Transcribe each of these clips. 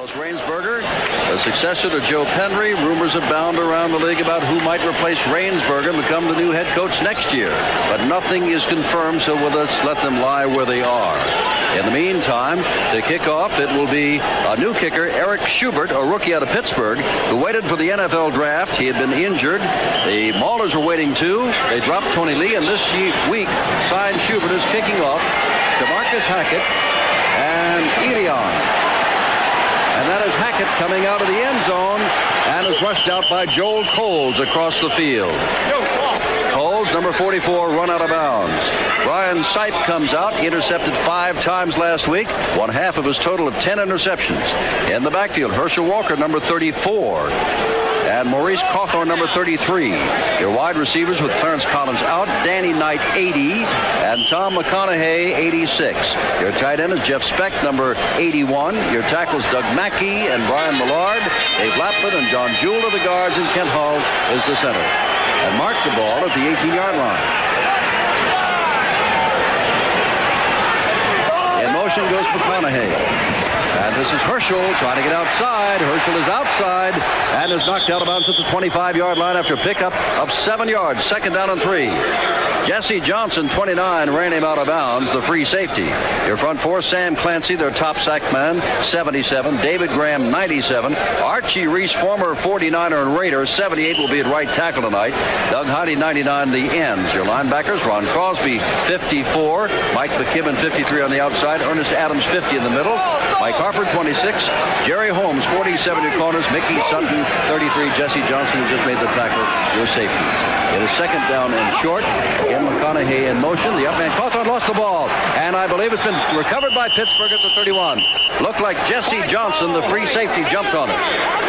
Ellis Rainsberger, a successor to Joe Penry. Rumors abound around the league about who might replace Rainsberger and become the new head coach next year. But nothing is confirmed, so let's let them lie where they are. In the meantime, the kickoff, it will be a new kicker, Eric Schubert, a rookie out of Pittsburgh, who waited for the NFL draft. He had been injured. The Maulers were waiting, too. They dropped Tony Lee, and this week, signed Schubert is kicking off. DeMarcus Hackett and Elion. And that is Hackett coming out of the end zone and is rushed out by Joel Coles across the field. Coles, number 44, run out of bounds. Brian Sipe comes out, intercepted 5 times last week, one half of his total of 10 interceptions. In the backfield, Herschel Walker, number 34. And Maurice Carthon, number 33. Your wide receivers with Clarence Collins out, Danny Knight, 80, and Tom McConaughey, 86. Your tight end is Jeff Speck, number 81. Your tackles, Doug Mackey and Brian Millard. Dave Lapford and John Jewell are the guards, and Kent Hall is the center. And marked the ball at the 18-yard line. In motion goes McConaughey. And this is Herschel trying to get outside. Herschel is outside and is knocked out of bounds at the 25-yard line after a pickup of 7 yards. Second down and 3. Jesse Johnson, 29, ran him out of bounds, the free safety. Your front four, Sam Clancy, their top sack man, 77. David Graham, 97. Archie Reese, former 49er and Raider, 78, will be at right tackle tonight. Doug Heide, 99, the ends. Your linebackers, Ron Crosby, 54. Mike McKibben, 53 on the outside. Ernest Adams, 50 in the middle. Mike Harper, 26. Jerry Holmes, 47, your corners. Mickey Sutton, 33. Jesse Johnson, who just made the tackle, your safeties. It is second down and short. Again, McConaughey in motion. The up man, Carthon, lost the ball. And I believe it's been recovered by Pittsburgh at the 31. Looked like Jesse Johnson, the free safety, jumped on it.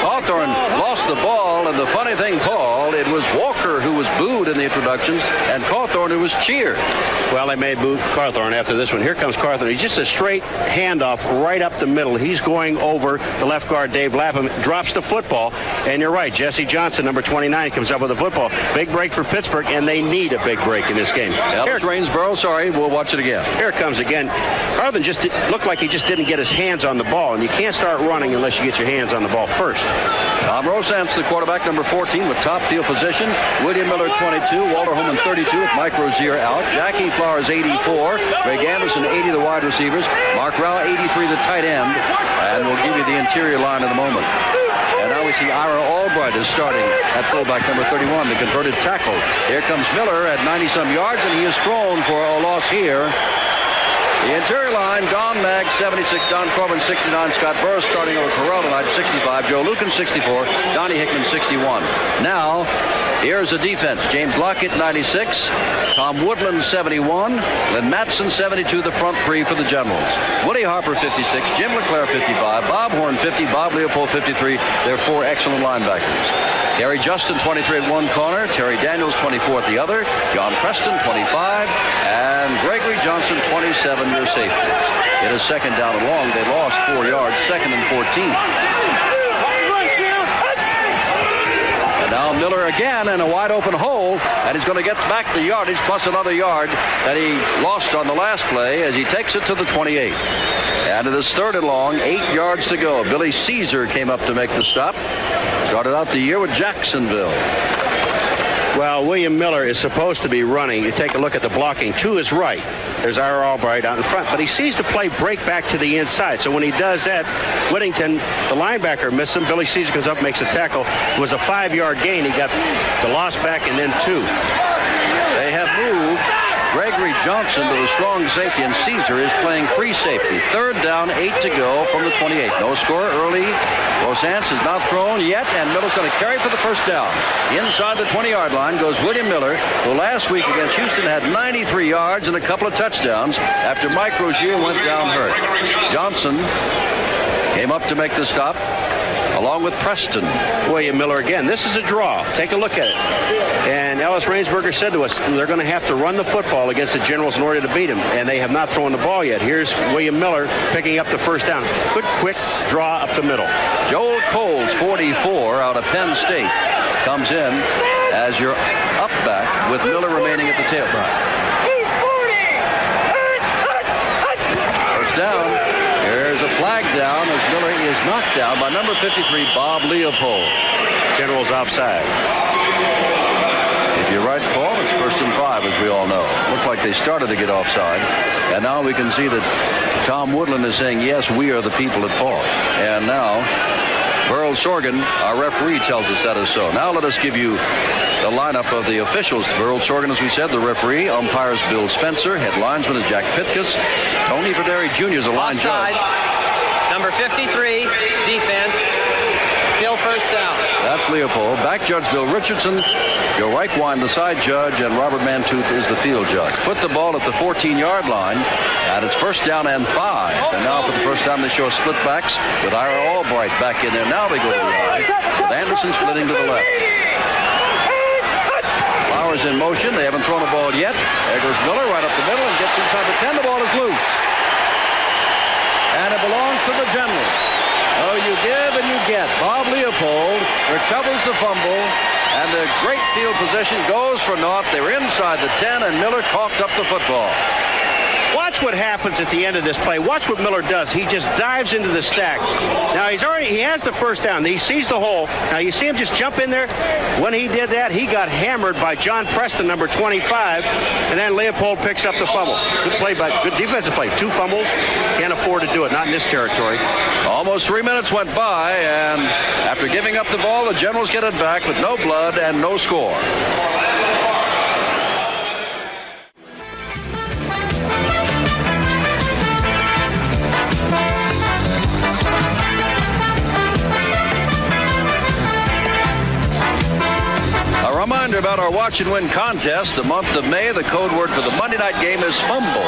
Carthon lost the ball, and the funny thing, Paul, it was Walker who was booed in the introductions, and Carthon who was cheered. Well, they may boo Carthon after this one. Here comes Carthon. He's just a straight handoff right up the middle. He's going over the left guard, Dave Lapham, drops the football, and you're right, Jesse Johnson, number 29, comes up with the football. Big break for Pittsburgh, and they need a big break in this game. Here's Rainsborough, we'll watch it again. Here it comes again. Carthon just looked like he just didn't get his hands on the ball, and you can't start running unless you get your hands on the ball first. Tom Rozantz, the quarterback, number 14, with top field position. William Miller, 22. Walter Holman, 32, with Mike Rozier out. Jackie Flowers, 84. Ray Anderson, 80, the wide receivers. Mark Rowell, 83, the tight end. And we'll give you the interior line in a moment. And now we see Ira Albright is starting at fullback, number 31, the converted tackle. Here comes Miller at 90-some yards, and he is thrown for a loss here. The interior line, Don Mag, 76, Don Corbin, 69, Scott Burris starting over Corral tonight, 65, Joe Lucan, 64, Donnie Hickman, 61. Now, here's the defense. James Lockett, 96, Tom Woodland, 71, Lynn Matson, 72, the front three for the Generals. Woody Harper, 56, Jim LeClair, 55, Bob Horn, 50, Bob Leopold, 53. They're 4 excellent linebackers. Kerry Justin, 23 at one corner. Terry Daniels, 24 at the other. John Preston, 25. And Gregory Johnson, 27, your safeties. It is second down and long. They lost 4 yards, second and 14. Now Miller again in a wide open hole, and he's going to get back the yardage plus another yard that he lost on the last play as he takes it to the 28. And it is third and long, 8 yards to go. Billy Caesar came up to make the stop. Started out the year with Jacksonville. Well, William Miller is supposed to be running. You take a look at the blocking. To his right, there's Ira Albright out in front, but he sees the play break back to the inside. So when he does that, Whittington, the linebacker, missed him. Billy Caesar comes up, makes a tackle. It was a 5-yard gain. He got the loss back and then 2. They have moved Gregory Johnson to the strong safety, and Caesar is playing free safety. Third down, 8 to go from the 28. No score early. Rozantz is not thrown yet, and Miller's going to carry for the first down. Inside the 20-yard line goes William Miller, who last week against Houston had 93 yards and a couple of touchdowns after Mike Rozier went down hurt. Johnson came up to make the stop, along with Preston. William Miller again. This is a draw. Take a look at it. And Ellis Rainsberger said to us, they're going to have to run the football against the Generals in order to beat him, and they have not thrown the ball yet. Here's William Miller picking up the first down. Good, quick draw up the middle. Joel Coles, 44, out of Penn State, comes in as your up back with Miller remaining at the tailback. First down. Here There's a flag down as Miller is knocked down by number 53, Bob Leopold. General's offside. If you're right, Paul, it's 1st and 5, as we all know. Looks like they started to get offside. And now we can see that Tom Woodland is saying, yes, we are the people at fault. And now Burl Sorgan, our referee, tells us that is so. Now let us give you the lineup of the officials. Burl Sorgan, as we said, the referee. Umpires Bill Spencer. Head linesman is Jack Pitkus. Tony Verderi Jr. is a line judge. Number 53, defense. Still first down. That's Leopold. Back judge Bill Richardson. Joe Reichwein, the side judge. And Robert Mantooth is the field judge. Put the ball at the 14-yard line. And it's 1st down and 5. And now for the first time they show split backs with Ira Albright back in there. Now they go to the right with Anderson splitting to the left. Flowers in motion. They haven't thrown a ball yet. There goes Miller right up the middle and gets inside the 10. The ball is loose. And it belongs to the General. Oh, you give and you get. Bob Leopold recovers the fumble. And the great field position goes for naught. They were inside the 10 and Miller coughed up the football. Watch what happens at the end of this play. Watch what Miller does. He just dives into the stack. Now he has the 1st down. He sees the hole. Now you see him just jump in there. When he did that, he got hammered by John Preston, number 25, and then Leopold picks up the fumble. Good defensive play. 2 fumbles. Can't afford to do it. Not in this territory. Almost 3 minutes went by, and after giving up the ball, the Generals get it back with no blood and no score. Reminder about our Watch and Win contest. The month of May, the code word for the Monday night game is fumble.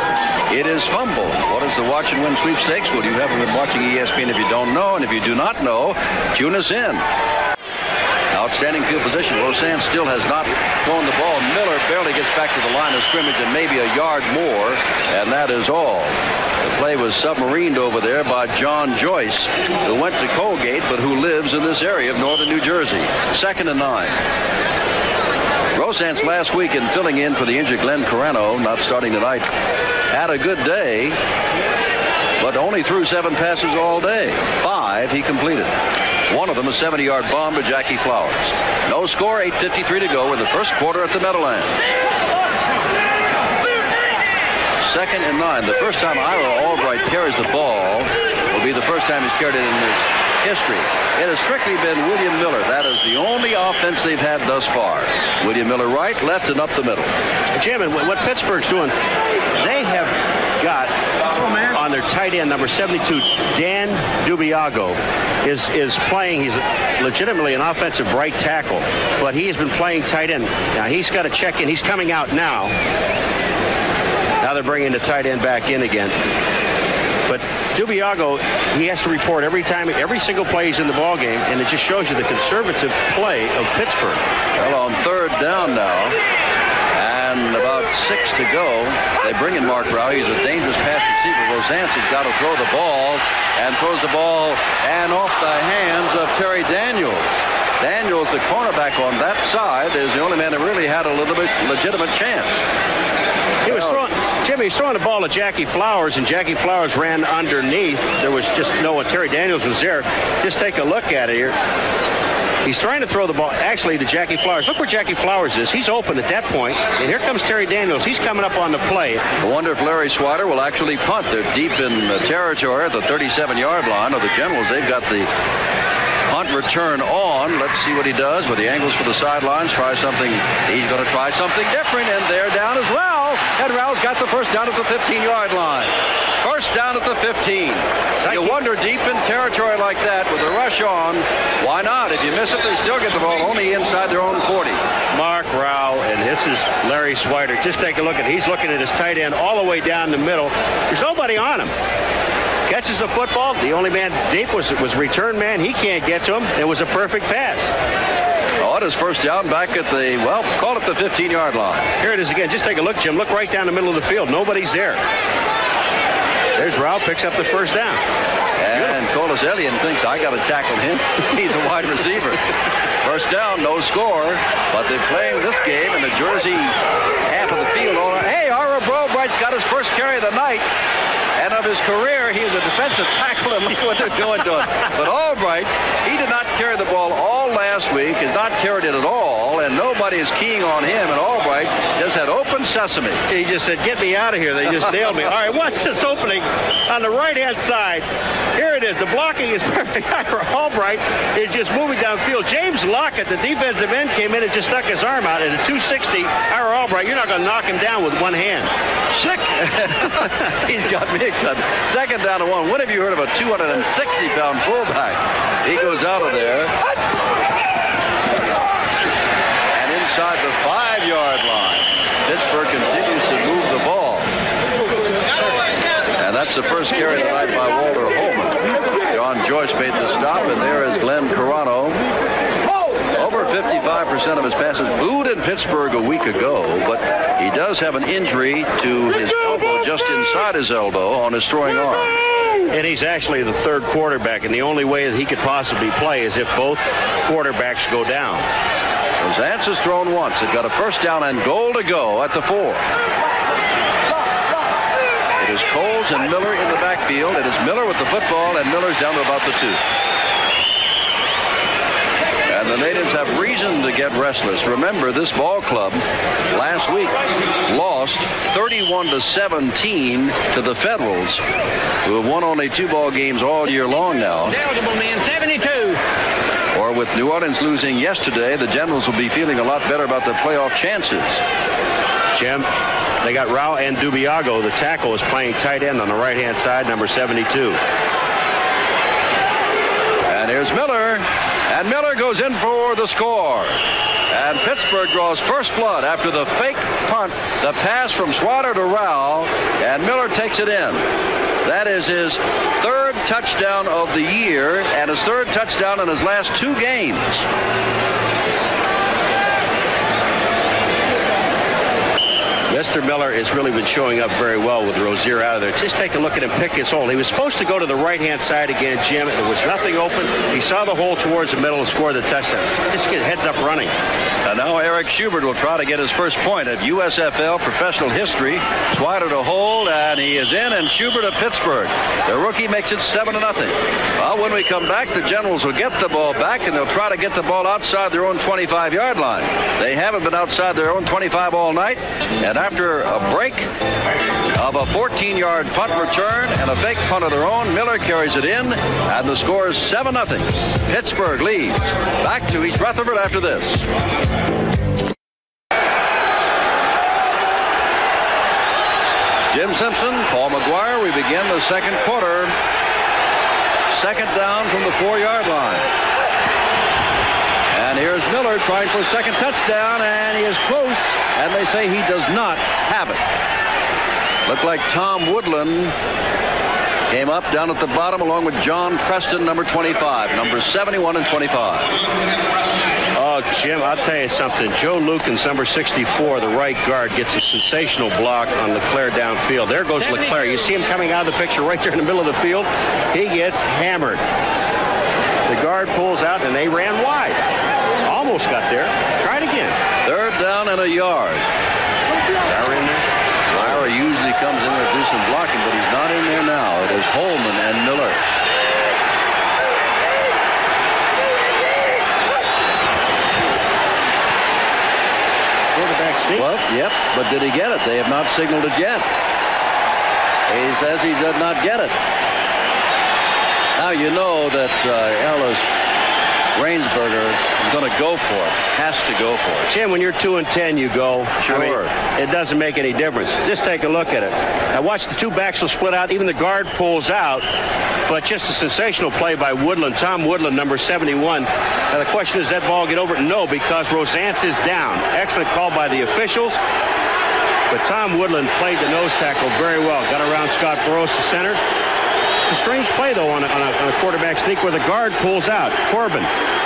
It is fumble. What is the Watch and Win sweepstakes? Well, you haven't been watching ESPN if you don't know, and if you do not know, tune us in. Outstanding field position. Rozantz still has not thrown the ball. Miller barely gets back to the line of scrimmage and maybe a yard more, and that is all. The play was submarined over there by John Joyce, who went to Colgate, but who lives in this area of northern New Jersey. 2nd and 9. Rozantz last week in filling in for the injured Glenn Carano, not starting tonight, had a good day, but only threw 7 passes all day. 5 he completed. One of them a 70-yard bomb to Jackie Flowers. No score, 8:53 to go in the 1st quarter at the Meadowlands. 2nd and 9. The first time Ira Albright carries the ball will be the first time he's carried it in his history. It has strictly been William Miller. That is the only offense they've had thus far. William Miller right, left, and up the middle. Jim, and what Pittsburgh's doing, they have got on their tight end, number 72, Dan Dubiago, is playing. He's legitimately an offensive right tackle, but he has been playing tight end. Now, he's got to check in. He's coming out now. Now they're bringing the tight end back in again. But Dubiago, he has to report every time, every single play he's in the ball game, and it just shows you the conservative play of Pittsburgh. Well, on 3rd down now, and about 6 to go, they bring in Mark Rowley. He's a dangerous pass receiver. Rozantz has got to throw the ball, and throws the ball, and off the hands of Terry Daniels. Daniels, the cornerback on that side, is the only man that really had a little bit legitimate chance. He was throwing. Jimmy, he's throwing the ball to Jackie Flowers, and Jackie Flowers ran underneath. There was just no one. Terry Daniels was there. Just take a look at it here. He's trying to throw the ball, actually, to Jackie Flowers. Look where Jackie Flowers is. He's open at that point, and here comes Terry Daniels. He's coming up on the play. I wonder if Larry Swider will actually punt. They're deep in the territory at the 37-yard line of the Generals. They've got the punt return on. Let's see what he does with the angles for the sidelines. Try something. He's going to try something different, and they're down as well. And Rowell's got the 1st down at the 15-yard line. 1st down at the 15. You wonder, deep in territory like that, with a rush on, why not? If you miss it, they still get the ball only inside their own 40. Mark Rowell, and this is Larry Swider. Just take a look at it. He's looking at his tight end all the way down the middle. There's nobody on him. Catches the football. The only man deep was return man. He can't get to him. It was a perfect pass. Oh, it is 1st down back at the, well, call it the 15-yard line. Here it is again. Just take a look, Jim. Look right down the middle of the field. Nobody's there. There's Rao, picks up the 1st down. And Colas Elion thinks, I got to tackle him. He's a wide receiver. 1st down, no score. But they're playing this game in the Jersey half of the field. All right. Hey! Today, Ira Albright's got his first carry of the night. And of his career, he is a defensive tackle, and look what they're doing to him. But Albright, he did not carry the ball all last week, has not carried it at all, and nobody is keying on him, and Albright just had open sesame. He just said, get me out of here. They just nailed me. All right, watch this opening on the right-hand side. Here it is. The blocking is perfect. Albright is just moving downfield. James Lockett, the defensive end, came in and just stuck his arm out at a 260. Ira Albright, you're not going to knock him down with one hand. Sick. He's got mixed up. Second down to one. When have you heard of a 260-pound fullback? He goes out of there. And inside the 5-yard line, Pittsburgh continues to move the ball. And that's the first carry of the night by Walter Holman. John Joyce made the stop, and there is Glenn Carano. Over 55% of his passes booed in Pittsburgh a week ago, but he does have an injury to his elbow, just inside his elbow, on his throwing arm. And he's actually the third quarterback, and the only way that he could possibly play is if both quarterbacks go down. Rozantz has thrown once. It got a first down and goal to go at the 4. It is Coles and Miller in the backfield. It is Miller with the football, and Miller's down to about the 2. And the natives have reason to get restless. Remember, this ball club last week lost 31-17 to the Federals, who have won only 2 ball games all year long now. Eligible man, 72. Or with New Orleans losing yesterday, the Generals will be feeling a lot better about their playoff chances. Jim, they got Rao and Dubiago. The tackle is playing tight end on the right-hand side, number 72. And here's Miller. And Miller goes in for the score. And Pittsburgh draws first blood after the fake punt, the pass from Swatter to Rao, and Miller takes it in. That is his third touchdown of the year and his third touchdown in his last 2 games. Mr. Miller has really been showing up very well with Rozier out of there. Just take a look at him pick his hole. He was supposed to go to the right-hand side again, Jim. There was nothing open. He saw the hole towards the middle and scored the touchdown. This kid heads up running. And now Eric Schubert will try to get his first point of USFL professional history. Swider to hold, and he is in, and Schubert of Pittsburgh. The rookie makes it 7-0. Well, when we come back, the Generals will get the ball back, and they'll try to get the ball outside their own 25-yard line. They haven't been outside their own 25 all night, and after a break of a 14-yard punt return and a fake punt of their own, Miller carries it in, and the score is 7-0. Pittsburgh leads. Back to East Rutherford after this. Jim Simpson, Paul McGuire, we begin the second quarter. Second down from the 4-yard line. And here's Miller trying for a second touchdown, and he is close, and they say he does not have it. Looked like Tom Woodland came up down at the bottom along with John Preston, number 25, number 71 and 25. Oh, Jim, I'll tell you something. Joe Lukens, number 64, the right guard, gets a sensational block on LeClair downfield. There goes LeClair. You see him coming out of the picture right there in the middle of the field. He gets hammered. The guard pulls out, and they ran wide. Almost got there. Try it again. Third down and a yard. Ira in there. Ira usually comes in there to do some blocking, but he's not in there now. It is Holman and Miller. Quarterback sneak. Well, yep, but did he get it? They have not signaled it yet. He says he did not get it. Now you know that Ellis Rainsberger is going to go for it. Has to go for it. Jim, when you're 2-10, you go. Sure. I mean, it doesn't make any difference. Just take a look at it. Now watch the two backs will split out. Even the guard pulls out. But just a sensational play by Woodland. Tom Woodland, number 71. Now the question is, that ball get over? No, because Rozantz is down. Excellent call by the officials. But Tom Woodland played the nose tackle very well. Got around Scott Burrows to center. It's a strange play, though, on a quarterback sneak where the guard pulls out. Corbin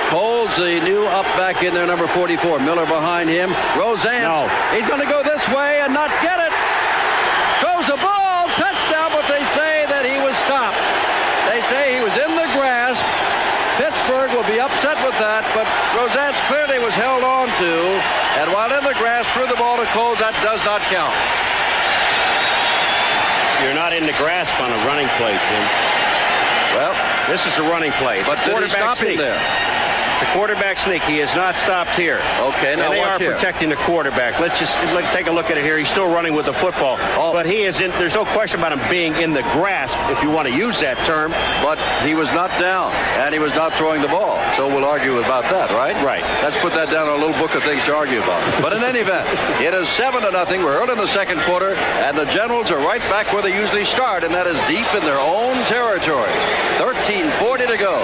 holds the new up back in there, number 44. Miller behind him. Rozantz. No. He's going to go this way and not get it. Throws the ball. Touchdown, but they say that he was stopped. They say he was in the grasp. Pittsburgh will be upset with that, but Rozantz clearly was held on to. And while in the grasp, threw the ball to Coles. That does not count. You're not in the grasp on a running play, Jim. Well, this is a running play. But did he stop him there? The quarterback sneak. He has not stopped here. Okay, now they are protecting the quarterback. Let's just take a look at it here. He's still running with the football. Oh. But he is in. There's no question about him being in the grasp, if you want to use that term. But he was not down, and he was not throwing the ball. So we'll argue about that, right? Right. Let's put that down on a little book of things to argue about. But in any event, it is 7-0. We're early in the second quarter, and the Generals are right back where they usually start, and that is deep in their own territory. 13:40 to go.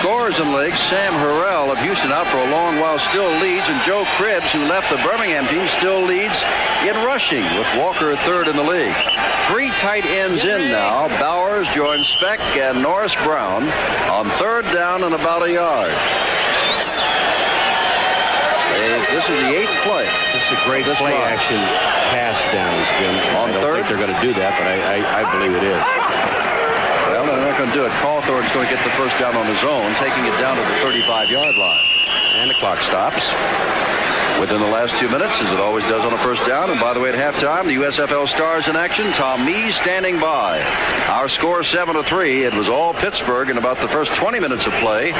Scores in league. Sam Harrell of Houston out for a long while still leads, and Joe Cribbs, who left the Birmingham team, still leads in rushing with Walker third in the league. Three tight ends in now. Bowers joins Speck and Norris Brown on third down and about a yard. This is the eighth play. This is a great play action pass down, Jim. On third? I don't think they're going to do that, but I believe it is. Well, they're not going to do it. Cawthorn's going to get the first down on his own, taking it down to the 35-yard line. And the clock stops. Within the last 2 minutes, as it always does on a first down. And by the way, at halftime, the USFL Stars in action. Tom Mees standing by. Our score 7-3. It was all Pittsburgh in about the first 20 minutes of play.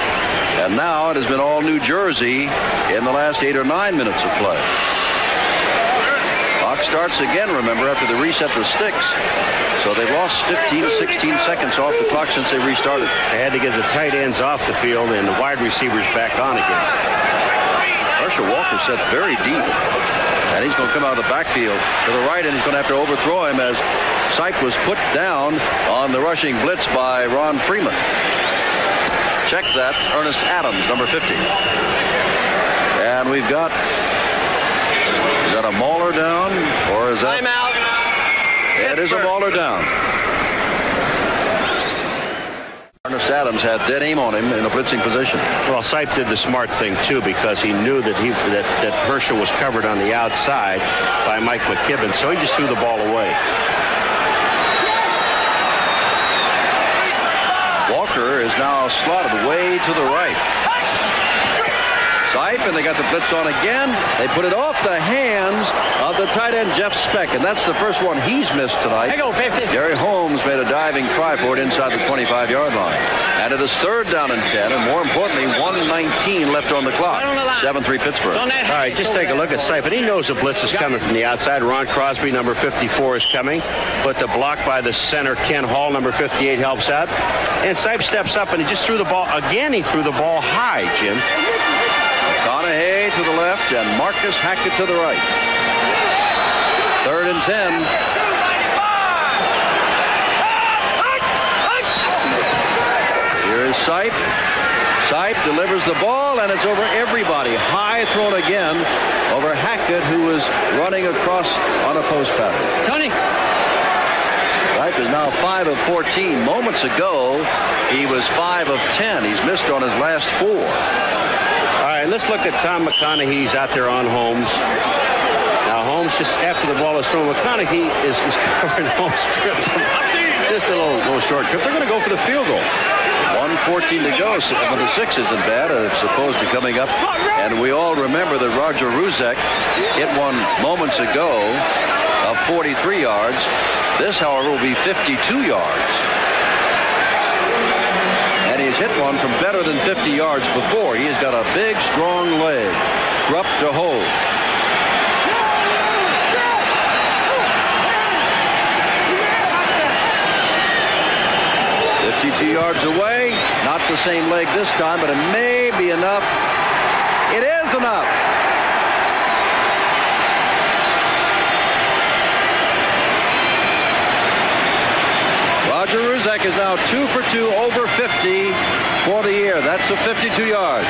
And now it has been all New Jersey in the last 8 or 9 minutes of play. Starts again, remember, after the reset of sticks. So they've lost 16 seconds off the clock since they restarted. They had to get the tight ends off the field and the wide receivers back on again. Herschel Walker set very deep, and he's going to come out of the backfield to the right, and he's going to have to overthrow him as Sipe was put down on the rushing blitz by Ron Freeman. Check that, Ernest Adams, number 50. And we've got... Is that a mauler down, or is that... Timeout. It is a mauler down. Ernest Adams had dead aim on him in a blitzing position. Well, Sipe did the smart thing, too, because he knew that that Herschel was covered on the outside by Mike McKibben, so he just threw the ball away. Walker is now slotted way to the right. And they got the blitz on again. They put it off the hands of the tight end, Jeff Speck, and that's the first one he's missed tonight. There go, 50. Gary Holmes made a diving try for it inside the 25-yard line. And it is third down and 10, and more importantly, 1:19 left on the clock. 7-3 Pittsburgh. All right, just take a look at Sipe. He knows the blitz is coming from the outside. Ron Crosby, number 54, is coming, but the block by the center, Kent Hall, number 58, helps out. And Sipe steps up, and he just threw the ball. Again, he threw the ball high, Jim. Donahue to the left and Marcus Hackett to the right. Third and 10. Here is Sipe. Sipe delivers the ball, and it's over everybody. High thrown again over Hackett, who was running across on a post pattern. Sipe is now 5 of 14. Moments ago, he was 5 of 10. He's missed on his last 4. And let's look at Tom McConaughey. He's out there on Holmes. Now Holmes, just after the ball is thrown, McConaughey is covering Holmes' trip. Just a little short trip. They're going to go for the field goal. 1:14 to go. Number 6 isn't bad as opposed to coming up. And we all remember that Roger Ruzek hit one moments ago of 43 yards. This, however, will be 52 yards. Hit one from better than 50 yards before. He's got a big, strong leg. Grupp to hold. Yeah. 52 yards away. Not the same leg this time, but it may be enough. It is enough. Roger Ruzek is now 2 for 2 over 50 for the year. That's a 52 yard.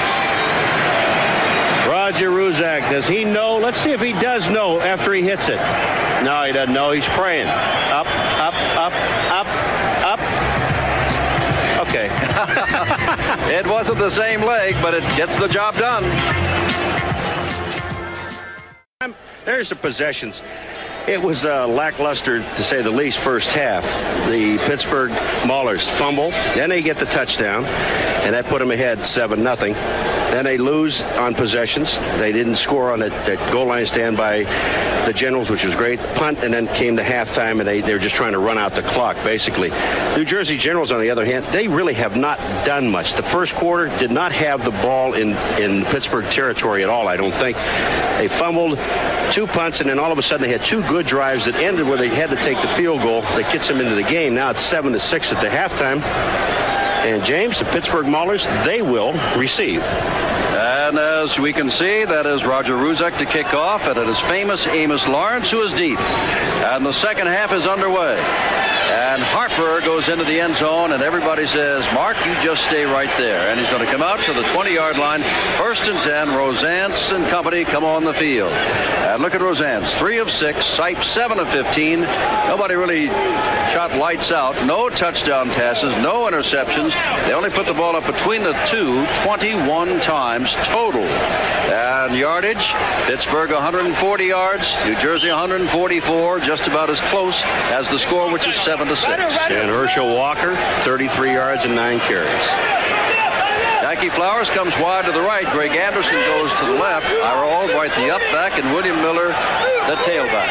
Roger Ruzek, does he know? Let's see if he does know after he hits it. No, he doesn't know. He's praying. Up, up, up, up, up. Okay. It wasn't the same leg, but it gets the job done. There's the possessions. It was lackluster, to say the least, first half. The Pittsburgh Maulers fumble. Then they get the touchdown, and that put them ahead 7-0. Then they lose on possessions. They didn't score on that goal line stand by the Generals, which was great. Punt, and then came the halftime, and they were just trying to run out the clock, basically. New Jersey Generals, on the other hand, they really have not done much. The first quarter did not have the ball in Pittsburgh territory at all, I don't think. They fumbled two punts, and then all of a sudden they had two good drives that ended where they had to take the field goal that gets them into the game. Now it's 7-6 at the halftime. And James, the Pittsburgh Maulers, they will receive. And as we can see, that is Roger Ruzek to kick off, and it is famous Amos Lawrence who is deep. And the second half is underway. And Harper goes into the end zone, and everybody says, Mark, you just stay right there. And he's going to come out to the 20-yard line. First and 10, Rozantz and company come on the field. And look at Rozantz, 3 of 6, Sipe 7 of 15. Nobody really shot lights out. No touchdown passes, no interceptions. They only put the ball up between the two 21 times total. And yardage, Pittsburgh 140 yards, New Jersey 144, just about as close as the score, which is 7-6. And Herschel Walker, 33 yards and 9 carries. Jackie Flowers comes wide to the right. Greg Anderson goes to the left. Ira Albright the up back, and William Miller the tailback.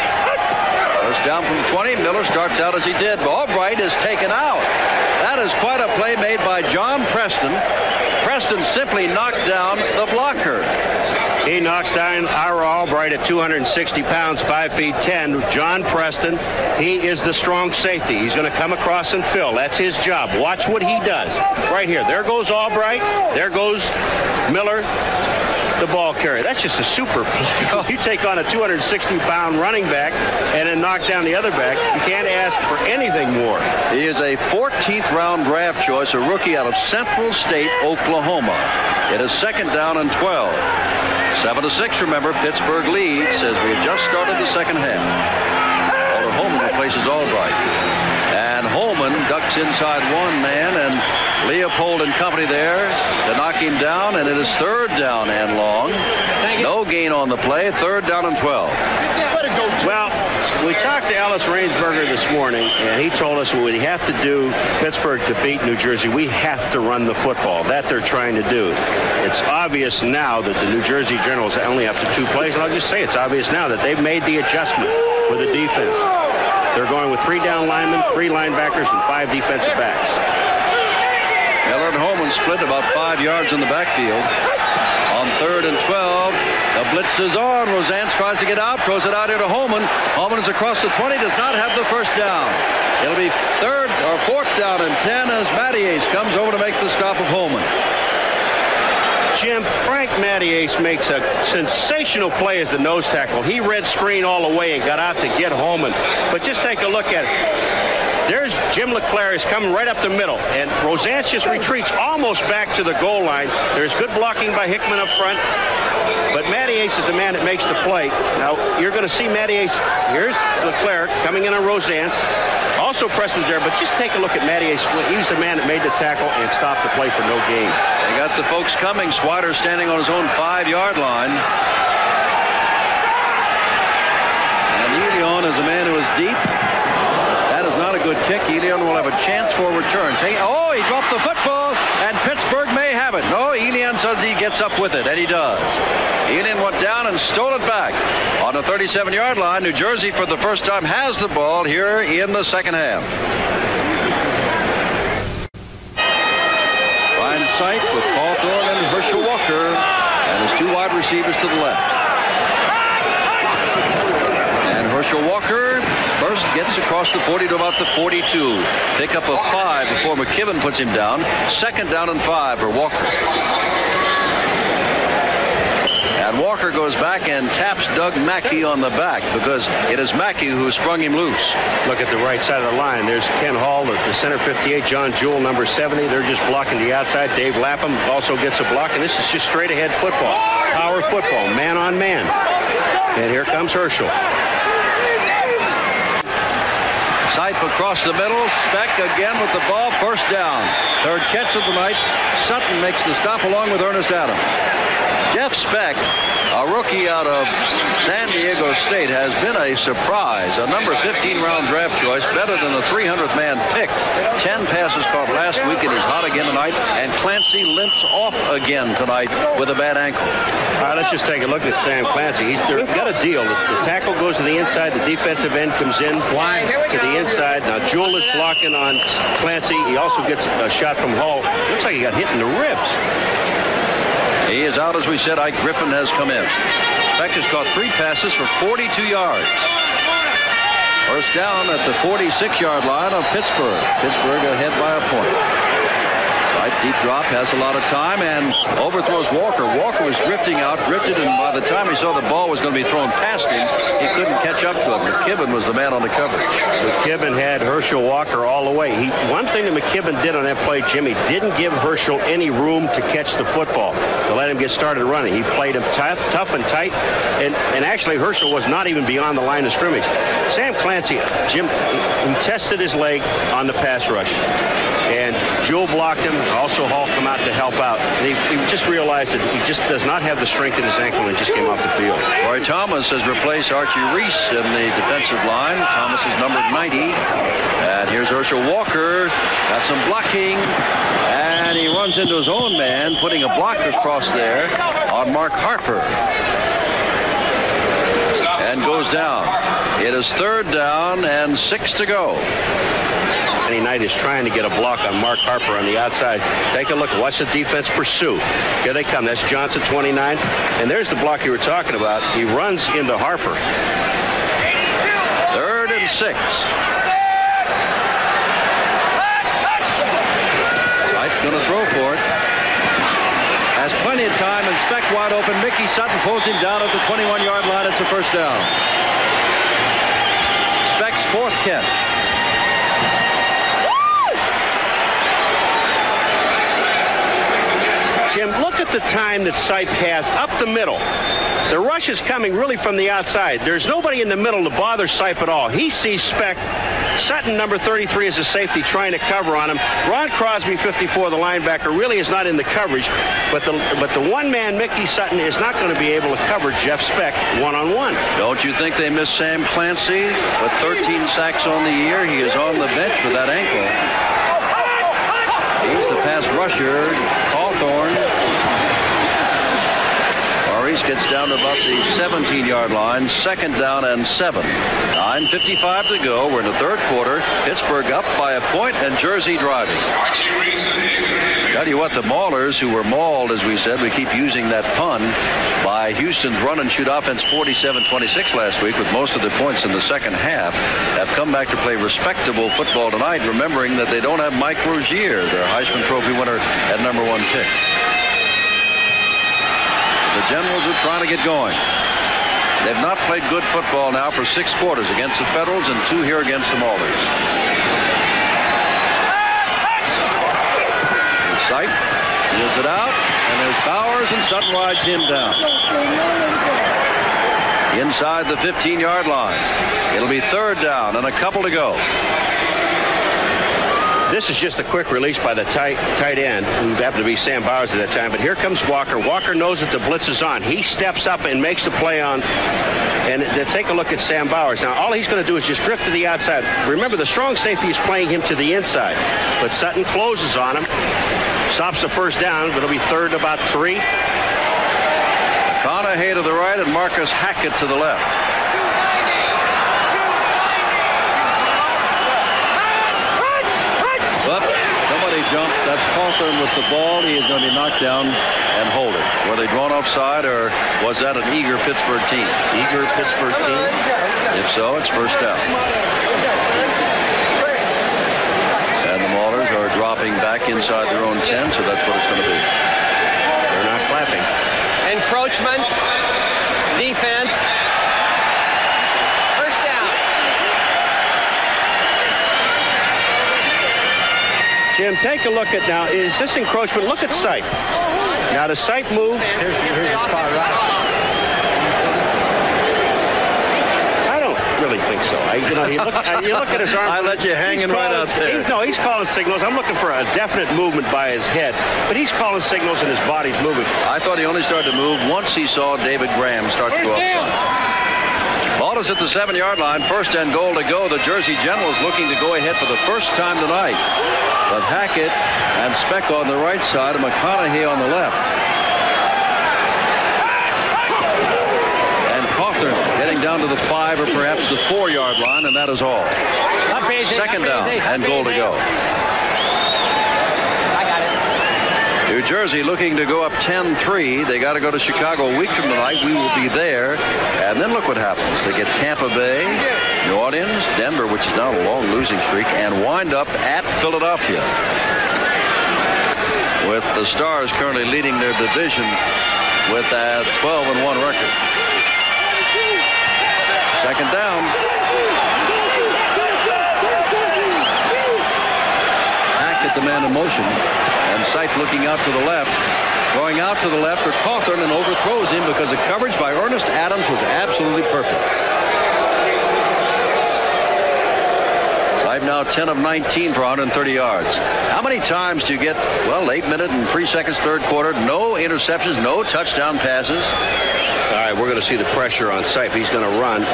First down from 20. Miller starts out as he did, but Albright is taken out. That is quite a play made by John Preston. Preston simply knocked down the blocker. He knocks down Ira Albright at 260 pounds, 5'10". John Preston, he is the strong safety. He's going to come across and fill. That's his job. Watch what he does. Right here. There goes Albright. There goes Miller, the ball carrier. That's just a super play. You take on a 260-pound running back and then knock down the other back. You can't ask for anything more. He is a 14th-round draft choice, a rookie out of Central State, Oklahoma. It is second down and 12. 7-6, remember, Pittsburgh leads as we have just started the second half. Walter Holman replaces Albright. And Holman ducks inside one man, and Leopold and company there to knock him down, and it is third down and long. No gain on the play, third down and 12. Well, we talked to Ellis Rainsberger this morning, and he told us what we have to do, Pittsburgh, to beat New Jersey. We have to run the football. That they're trying to do. It's obvious now that the New Jersey Generals only have to 2 plays, and I'll just say it's obvious now that they've made the adjustment with the defense. They're going with 3 down linemen, 3 linebackers, and 5 defensive backs. Miller and Holman split about 5 yards in the backfield. On third and 12, the blitz is on. Rozantz tries to get out, throws it out here to Holman. Holman is across the 20, does not have the first down. It'll be third or fourth down and 10 as Mattiace comes over to make the stop of Holman. Jim, Frank Mattiace makes a sensational play as the nose tackle. He read screen all the way and got out to get Holman. But just take a look at it. There's Jim LeClair is coming right up the middle, and Rozantz just retreats almost back to the goal line. There's good blocking by Hickman up front, but Mattiace is the man that makes the play. Now, you're going to see Mattiace. Here's LeClair coming in on Rozantz. Also Preston's there, but just take a look at Mattiace. He's the man that made the tackle and stopped the play for no gain. They got the folks coming. Swider standing on his own 5-yard line. And Elion is a man who is deep. Good kick. Elion will have a chance for return. Oh, he dropped the football, and Pittsburgh may have it. No, Elion says he gets up with it, and he does. Elion went down and stole it back. On the 37-yard line, New Jersey for the first time has the ball here in the second half. Brian Sipe with Carthon and Herschel Walker, and his 2 wide receivers to the left. And Herschel Walker first gets across the 40 to about the 42. Pick up a 5 before McKibben puts him down. Second down and 5 for Walker. And Walker goes back and taps Doug Mackey on the back, because it is Mackey who sprung him loose. Look at the right side of the line. There's Kent Hall, the center, 58. John Jewell, number 70. They're just blocking the outside. Dave Lapham also gets a block. And this is just straight ahead football. Power football. Man on man. And here comes Herschel. Sipe across the middle. Speck again with the ball. First down. Third catch of the night. Sutton makes the stop along with Ernest Adams. Jeff Speck, a rookie out of San Diego State has been a surprise. A number 15-round draft choice, better than the 300th man picked. 10 passes caught last week, and is hot again tonight, and Clancy limps off again tonight with a bad ankle. All right, let's just take a look at Sam Clancy. He's got a deal. The tackle goes to the inside, the defensive end comes in wide to the inside. Now Jewell is blocking on Clancy. He also gets a shot from Hall. Looks like he got hit in the ribs. He is out, as we said. Ike Griffin has come in. Speck has caught 3 passes for 42 yards. First down at the 46-yard line of Pittsburgh. Pittsburgh ahead by a point. Right deep drop, has a lot of time, and overthrows Walker. Walker was drifting out, drifted, and by the time he saw the ball was going to be thrown past him, he couldn't catch up to him. McKibben was the man on the coverage. McKibben had Herschel Walker all the way. One thing that McKibben did on that play, Jimmy, didn't give Herschel any room to catch the football, to let him get started running. He played him tough and tight, and actually Herschel was not even beyond the line of scrimmage. Sam Clancy, Jim, he tested his leg on the pass rush, and Jewell blocked him. Also Hall come out to help out. And he just realized that he just does not have the strength in his ankle, and just came off the field. Roy Thomas has replaced Archie Reese in the defensive line. Thomas is number 90. And here's Herschel Walker. Got some blocking. And he runs into his own man, putting a block across there on Mark Harper. And goes down. It is third down and 6 to go. Danny Knight is trying to get a block on Mark Harper on the outside. Take a look. Watch the defense pursue. Here they come. That's Johnson, 29. And there's the block you were talking about. He runs into Harper. Third and 6. Knight's going to throw for it. Has plenty of time, and Speck wide open. Mickey Sutton pulls him down at the 21-yard line. It's a first down. Speck's 4th catch. Jim, look at the time that Sipe has up the middle. The rush is coming really from the outside. There's nobody in the middle to bother Sipe at all. He sees Speck. Sutton, number 33, is a safety trying to cover on him. Ron Crosby, 54, the linebacker, really is not in the coverage, but the one-man Mickey Sutton is not going to be able to cover Jeff Speck one-on-one. Don't you think they miss Sam Clancy? With 13 sacks on the year, he is on the bench with that ankle. He's the pass rusher, Hawthorne. Maurice gets down to about the 17-yard line, second down and 7. 9:55 to go. We're in the third quarter. Pittsburgh up by a point, and Jersey driving. Tell you what, the Maulers, who were mauled, as we said, we keep using that pun, by Houston's run-and-shoot offense 47-26 last week, with most of the points in the second half, have come back to play respectable football tonight, remembering that they don't have Mike Rozier, their Heisman Trophy winner at number 1 pick. The Generals are trying to get going. They've not played good football now for 6 quarters, against the Federals and 2 here against the Maulers. Sipe gives it out, and there's Bowers, and Sutton rides him down. Inside the 15-yard line. It'll be third down and a couple to go. This is just a quick release by the tight end, who happened to be Sam Bowers at that time. But here comes Walker. Walker knows that the blitz is on. He steps up and makes the play on. And take a look at Sam Bowers. Now, all he's going to do is just drift to the outside. Remember, the strong safety is playing him to the inside. But Sutton closes on him. Stops the first down, but it'll be third and about 3. McConaughey to the right and Marcus Hackett to the left. Jump. That's Hawthorne with the ball. He is going to be knocked down and hold it. Were they drawn offside, or was that an eager Pittsburgh team? Eager Pittsburgh team? If so, it's first down. And the Maulers are dropping back inside their own 10, so that's what it's going to be. They're not clapping. Encroachment. Defense. Jim, take a look at now. Is this encroachment? Look at Sipe. Now does Sipe move? Here's the far right. I don't really think so. You look at his arm. I let you hanging right out there. He's calling signals. I'm looking for a definite movement by his head, but he's calling signals and his body's moving. I thought he only started to move once he saw David Graham start to go outside. Ball is at the 7-yard line. First and goal to go. The Jersey Generals looking to go ahead for the first time tonight. But Hackett and Speck on the right side and McConaughey on the left. And Coughlin getting down to the 5 or perhaps the 4-yard line, and that is all. Second down and goal to go. New Jersey looking to go up 10-3. They got to go to Chicago a week from tonight. We will be there. And then look what happens. They get Tampa Bay, New Orleans, Denver, which is now a long losing streak, and wind up at Philadelphia. With the Stars currently leading their division with a 12-1 record. Second down. Hackett, the man in motion. Sipe looking out to the left, going out to the left for Cawthorn, and overthrows him because the coverage by Ernest Adams was absolutely perfect. Sipe now 10 of 19 for 130 yards. How many times do you get, well, 8 minutes and 3 seconds, third quarter, no interceptions, no touchdown passes? All right, we're going to see the pressure on Sipe. He's going to run.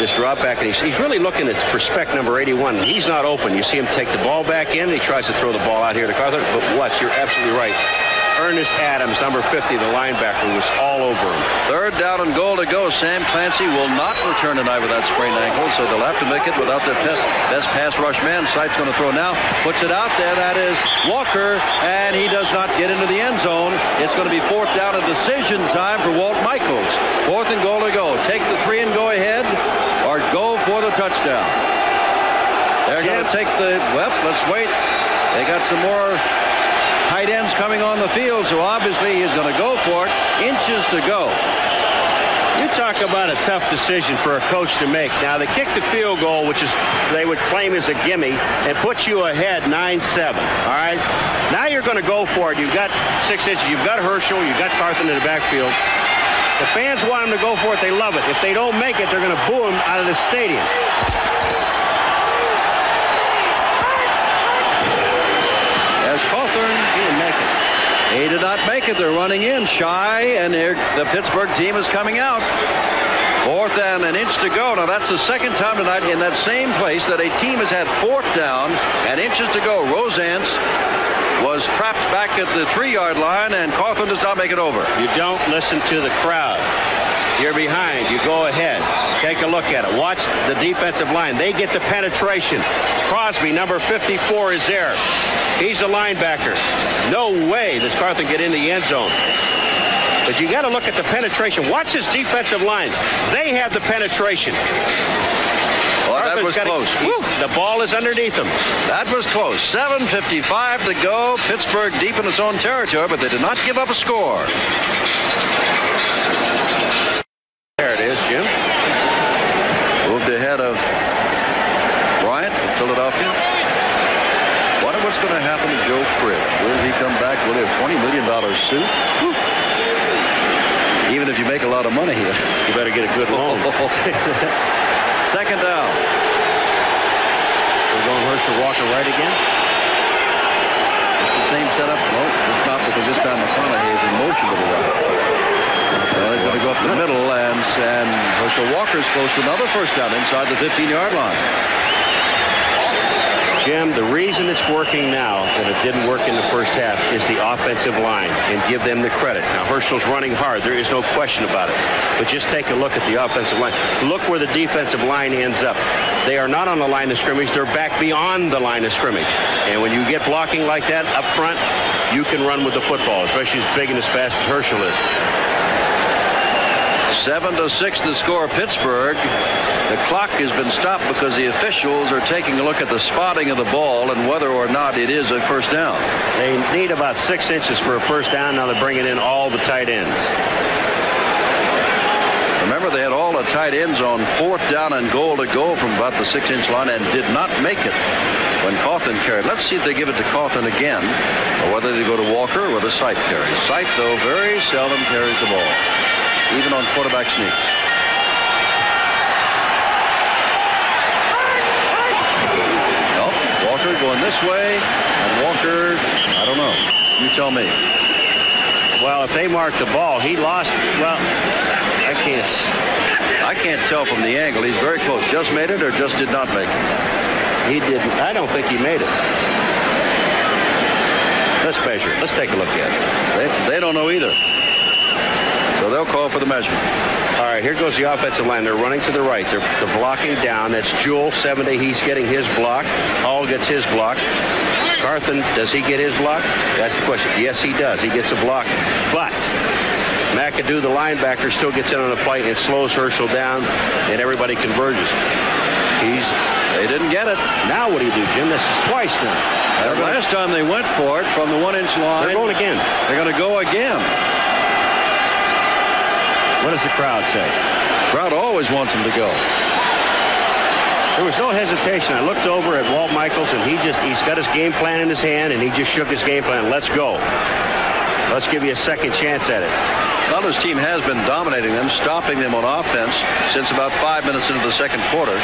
This drop back, and he's really looking at prospect number 81. He's not open. You see him take the ball back in. He tries to throw the ball out here to Carthon, but watch, you're absolutely right. Ernest Adams, number 50, the linebacker, was all over him. Third down and goal to go. Sam Clancy will not return tonight with that sprained ankle, so they'll have to make it without their best pass rush man. Sipe's going to throw now. Puts it out there. That is Walker, and he does not get into the end zone. It's going to be fourth down and decision time for Walt Michaels. Fourth and goal to go. Take the 3 and go ahead. Go for the touchdown. They're going to take the, well, let's wait. They got some more tight ends coming on the field, so obviously he's going to go for it. Inches to go. You talk about a tough decision for a coach to make. Now, they kick the field goal, which is they would claim is a gimme, and put you ahead 9-7. All right? Now you're going to go for it. You've got 6 inches. You've got Herschel. You've got Carthon in the backfield. The fans want them to go for it. They love it. If they don't make it, they're going to boo them out of the stadium. As Cawthorn didn't make it. He did not make it. They're running in shy, and the Pittsburgh team is coming out. Fourth and an inch to go. Now, that's the second time tonight in that same place that a team has had fourth down and inches to go. Rozantz was trapped back at the 3-yard line, and Cawthorn does not make it over. You don't listen to the crowd. You're behind. You go ahead. Take a look at it. Watch the defensive line. They get the penetration. Crosby, number 54, is there. He's a linebacker. No way does Cawthorn get in the end zone. But you got to look at the penetration. Watch this defensive line. They have the penetration. That was close. The ball is underneath him. That was close. 7:55 to go. Pittsburgh deep in its own territory, but they did not give up a score. There it is, Jim. Moved ahead of Bryant in Philadelphia. Wonder what's going to happen to Joe Fritz. Will he come back? Will he have a $20 million suit? Woo. Even if you make a lot of money here, you better get a good loan. Second down. Going Herschel Walker right again. It's the same setup. No, it's not, because this time McConaughey is in motion to the right. Well, he's going to go up the middle, and Herschel Walker is close to another first down inside the 15-yard line. Jim, the reason it's working now and it didn't work in the first half is the offensive line, and give them the credit. Now, Herschel's running hard. There is no question about it. But just take a look at the offensive line. Look where the defensive line ends up. They are not on the line of scrimmage. They're back beyond the line of scrimmage. And when you get blocking like that up front, you can run with the football, especially as big and as fast as Herschel is. 7-6 to score Pittsburgh. The clock has been stopped because the officials are taking a look at the spotting of the ball and whether or not it is a first down. They need about 6 inches for a first down. Now they're bringing in all the tight ends. Remember, they had all the tight ends on fourth down and goal to go from about the 6-inch line and did not make it when Cawthon carried. Let's see if they give it to Cawthon again, or whether they go to Walker or whether Sipe carries. Sipe, though, very seldom carries the ball, even on quarterback sneaks. Nope, Walker going this way, and Walker, I don't know. You tell me. Well, if they marked the ball, he lost, well, I can't. I I can't tell from the angle. He's very close. Just made it or just did not make it? He didn't. I don't think he made it. Let's measure it. Let's take a look at it. They don't know either. So they'll call for the measurement. All right, here goes the offensive line. They're running to the right. They're blocking down. That's Jewell, 70. He's getting his block. Hall gets his block. Carthon, does he get his block? That's the question. Yes, he does. He gets a block. But McAdoo, the linebacker, still gets in on the play and slows Herschel down, and everybody converges. They didn't get it. Now what do you do, Jim? This is twice now. That last time they went for it from the one-inch line. They're going again. They're going to go again. What does the crowd say? The crowd always wants him to go. There was no hesitation. I looked over at Walt Michaels, and he's got his game plan in his hand, and he just shook his game plan. Let's go. Let's give you a second chance at it. Butler's team has been dominating them, stopping them on offense since about 5 minutes into the second quarter.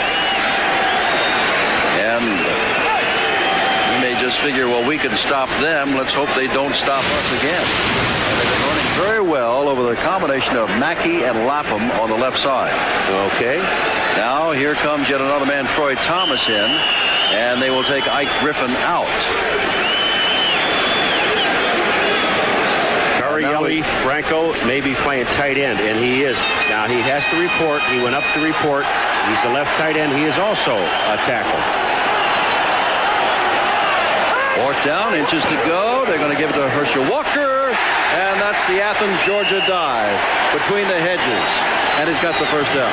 And you may just figure, well, we can stop them. Let's hope they don't stop us again. Very well over the combination of Mackey and Lapham on the left side. Okay. Now here comes yet another man, Troy Thomas, in, and they will take Ike Griffin out. Carielli Franco may be playing tight end, and he is. Now he has to report. He went up to report. He's the left tight end. He is also a tackle. Fourth down, inches to go. They're going to give it to Herschel Walker, and that's the Athens, Georgia dive between the hedges, and he's got the first down.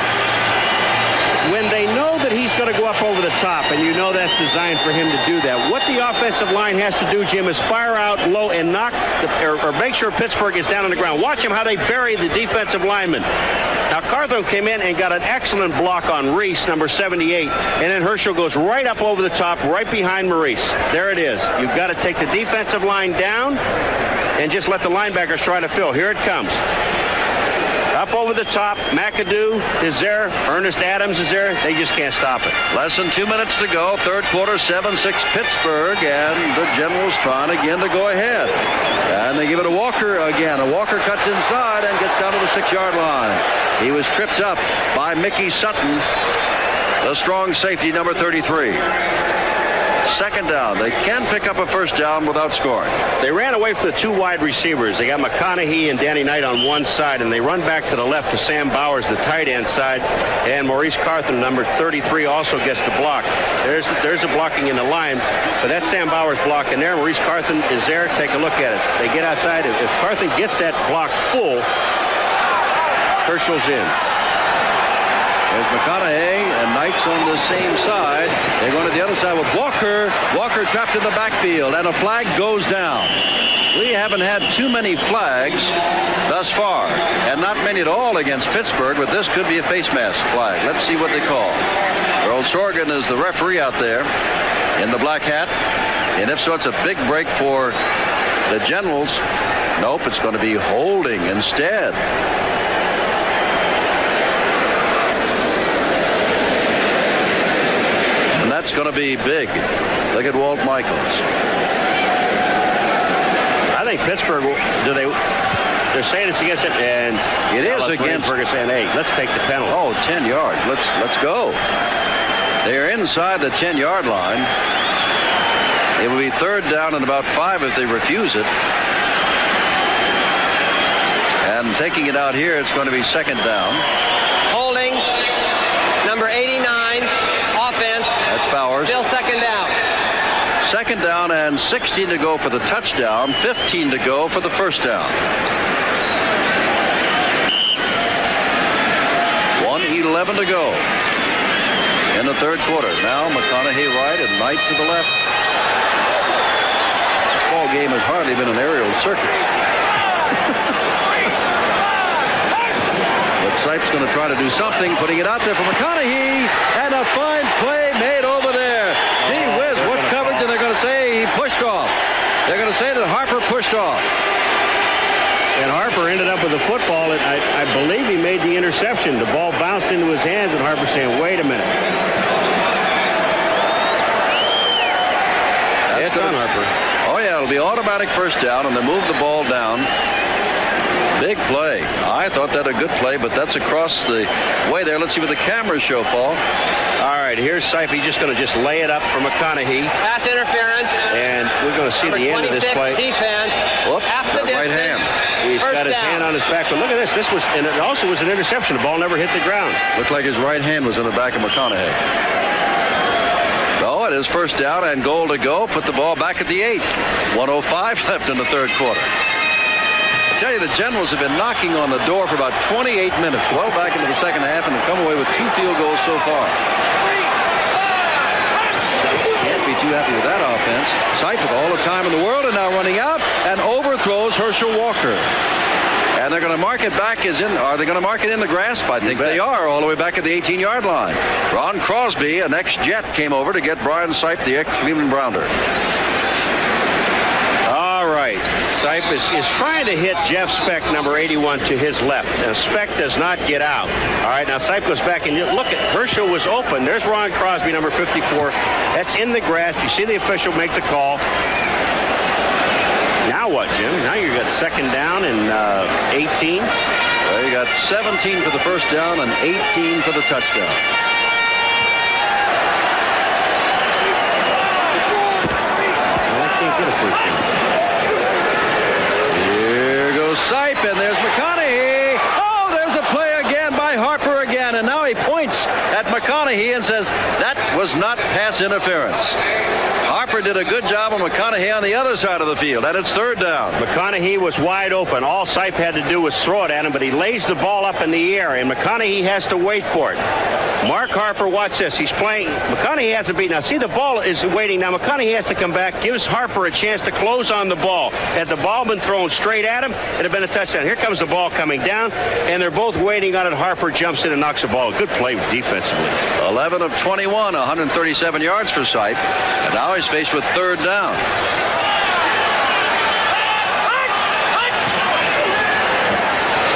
When they know that he's going to go up over the top, and you know that's designed for him to do that, what the offensive line has to do, Jim, is fire out low and knock, or make sure Pittsburgh is down on the ground. Watch him how they bury the defensive lineman. Now, Carthon came in and got an excellent block on Reese, number 78, and then Herschel goes right up over the top, right behind Maurice. There it is. You've got to take the defensive line down and just let the linebackers try to fill. Here it comes. Up over the top, McAdoo is there, Ernest Adams is there. They just can't stop it. Less than 2 minutes to go, third quarter, 7-6 Pittsburgh, and the Generals trying again to go ahead. And they give it to Walker again. And Walker cuts inside and gets down to the 6-yard line. He was tripped up by Mickey Sutton, the strong safety, number 33. Second down. They can pick up a first down without scoring. They ran away from the two wide receivers. They got McConaughey and Danny Knight on one side, and they run back to the left to Sam Bowers, the tight end side, and Maurice Carthon, number 33, also gets the block. There's a blocking in the line, but that's Sam Bowers blocking there. Maurice Carthon is there. Take a look at it. They get outside. If Carthon gets that block full, Herschel's in. There's McConaughey, and Knight's on the same side. They're going to the other side with Walker. Walker trapped in the backfield, and a flag goes down. We haven't had too many flags thus far, and not many at all against Pittsburgh, but this could be a face mask flag. Let's see what they call. Earl Sorgan is the referee out there in the black hat, and if so, it's a big break for the Generals. Nope, it's going to be holding instead. That's going to be big. Look at Walt Michaels. I think Pittsburgh, they're saying it's against it, and it is against Pittsburgh, saying, hey, let's take the penalty. Oh, 10 yards. Let's go. They're inside the 10-yard line. It will be third down and about five if they refuse it. And taking it out here, it's going to be second down. Holding, number 89. Bowers. Still second down. Second down and 16 to go for the touchdown, 15 to go for the first down. 1:11 to go in the third quarter. Now McConaughey right and Knight to the left. This ball game has hardly been an aerial circus. Sipe's going to try to do something, putting it out there for McConaughey, and a fine play made over there. Gee whiz, what coverage, and they're going to say he pushed off. They're going to say that Harper pushed off. And Harper ended up with a football, and I believe he made the interception. The ball bounced into his hands, and Harper saying, wait a minute. That's on Harper. Oh, yeah, it'll be automatic first down, and they move the ball down. Big play. I thought that a good play, but that's across the way there. Let's see what the cameras show, Paul. All right, here's Sipe. He's just going to just lay it up for McConaughey. Pass interference. And we're going to see the end of this play. Defense. Whoops, right hand. He's got his hand on his back. But look at this. This was, and it also was an interception. The ball never hit the ground. Looked like his right hand was in the back of McConaughey. It is first down and goal to go. Put the ball back at the 8. 1:05 left in the third quarter. I tell you, the Generals have been knocking on the door for about 28 minutes. Well back into the second half and have come away with 2 field goals so far. Can't be too happy with that offense. Sipe with all the time in the world and now running out and overthrows Herschel Walker. And they're going to mark it back. Are they going to mark it in the grass? I think they are, all the way back at the 18-yard line. Ron Crosby, an ex-Jet, came over to get Brian Sipe, the ex-Cleveland Browner. All right. Sipe is trying to hit Jeff Speck, number 81, to his left. Now, Speck does not get out. All right, now Sipe goes back, and look at Herschel was open. There's Ron Crosby, number 54. That's in the grass. You see the official make the call. Now what, Jim? Now you got second down and 18. Well, you got 17 for the first down and 18 for the touchdown. I can't get a first down. Here goes Sipe, and there's McConaughey. Oh, there's a play again by Harper again, and now he points at McConaughey and says that was not pass interference. Harper did a good job on McConaughey on the other side of the field, and it's third down. McConaughey was wide open. All Sipe had to do was throw it at him, but he lays the ball up in the air, and McConaughey has to wait for it. Mark Harper, watch this. He's playing. McConaughey has to beat. Now, see, the ball is waiting. Now, McConaughey has to come back, gives Harper a chance to close on the ball. Had the ball been thrown straight at him, it had been a touchdown. Here comes the ball coming down, and they're both waiting on it. Harper jumps in and knocks the ball. Good play defensively. 11 of 21, 137 yards for Sipe, and now he's faced with third down.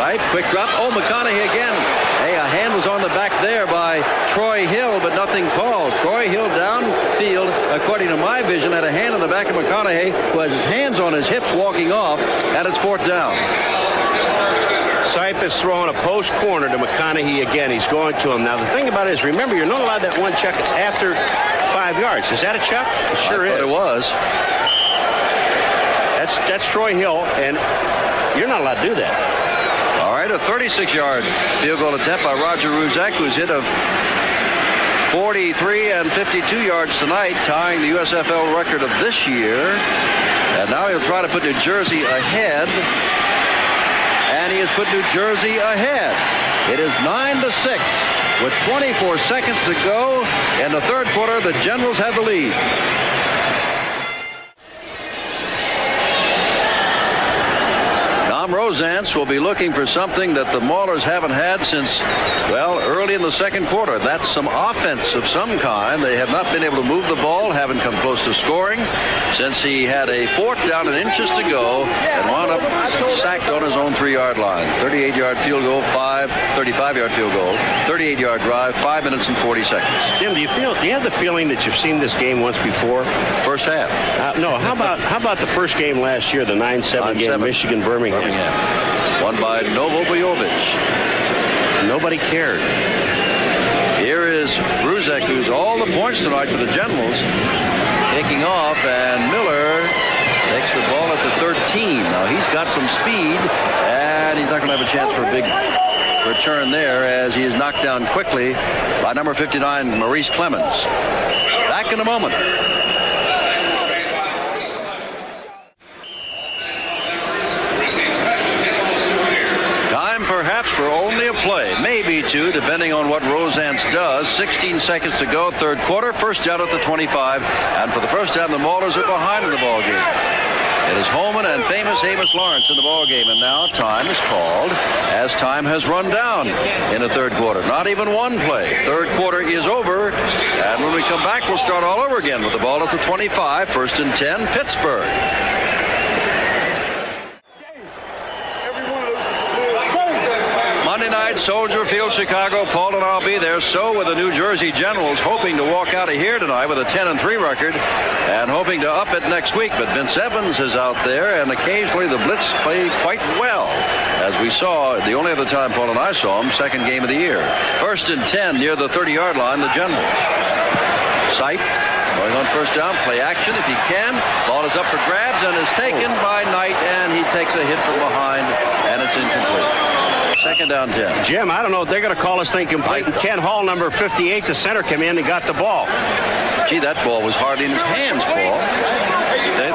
Sipe, quick drop. Oh, McConaughey again. Hey, a hand was on the back there by Troy Hill, but nothing called. Troy Hill downfield, according to my vision, had a hand on the back of McConaughey, who has his hands on his hips walking off, and it's fourth down. Sipe is throwing a post corner to McConaughey again. He's going to him. Now, the thing about it is, remember, you're not allowed that one check after 5 yards. Is that a check? It sure is. It was. That's Troy Hill, and you're not allowed to do that. All right, a 36-yard field goal attempt by Roger Ruzek, who's hit of 43 and 52 yards tonight, tying the USFL record of this year. And now he'll try to put New Jersey ahead. And he has put New Jersey ahead. It is 9-6. With 24 seconds to go in the third quarter, the Generals have the lead. Tom Rozantz will be looking for something that the Maulers haven't had since, well, early in the second quarter. That's some offense of some kind. They have not been able to move the ball, haven't come close to scoring since he had a fourth down and inches to go and wound up sacked on his own 3-yard line. 38-yard field goal, 35-yard field goal, 38-yard drive, 5 minutes and 40 seconds. Jim, do you have the feeling that you've seen this game once before? First half. No, how about the first game last year, the 9-7 game, Michigan-Birmingham? Won by Novo Bojovic. Nobody cared. Here is Ruzek, who's all the points tonight for the Generals, taking off, and Miller takes the ball at the 13. Now, he's got some speed, and he's not going to have a chance for a big return there, as he is knocked down quickly by number 59, Maurice Clemens. Back in a moment. Perhaps for only a play, maybe two, depending on what Rozantz does. 16 seconds to go, third quarter, first down at the 25, and for the first time, the Maulers are behind in the ball game. It is Holman and famous Amos Lawrence in the ball game, and now time is called, as time has run down in the third quarter. Not even one play. Third quarter is over, and when we come back, we'll start all over again with the ball at the 25, first and 10, Pittsburgh. Monday night right, Soldier Field, Chicago, Paul and I'll be there. So with the New Jersey Generals hoping to walk out of here tonight with a 10-3 record and hoping to up it next week. But Vince Evans is out there, and occasionally the Blitz played quite well. As we saw, the only other time Paul and I saw him, second game of the year. 1st and 10 near the 30-yard line, the Generals. Sipe. Going on first down, play action if he can. Ball is up for grabs and is taken by Knight, and he takes a hit from behind, and it's incomplete. 2nd down 10. Jim, I don't know if they're going to call this thing complete. And Kent Hall, number 58, the center, came in and got the ball. Gee, that ball was hardly in his hands, Paul.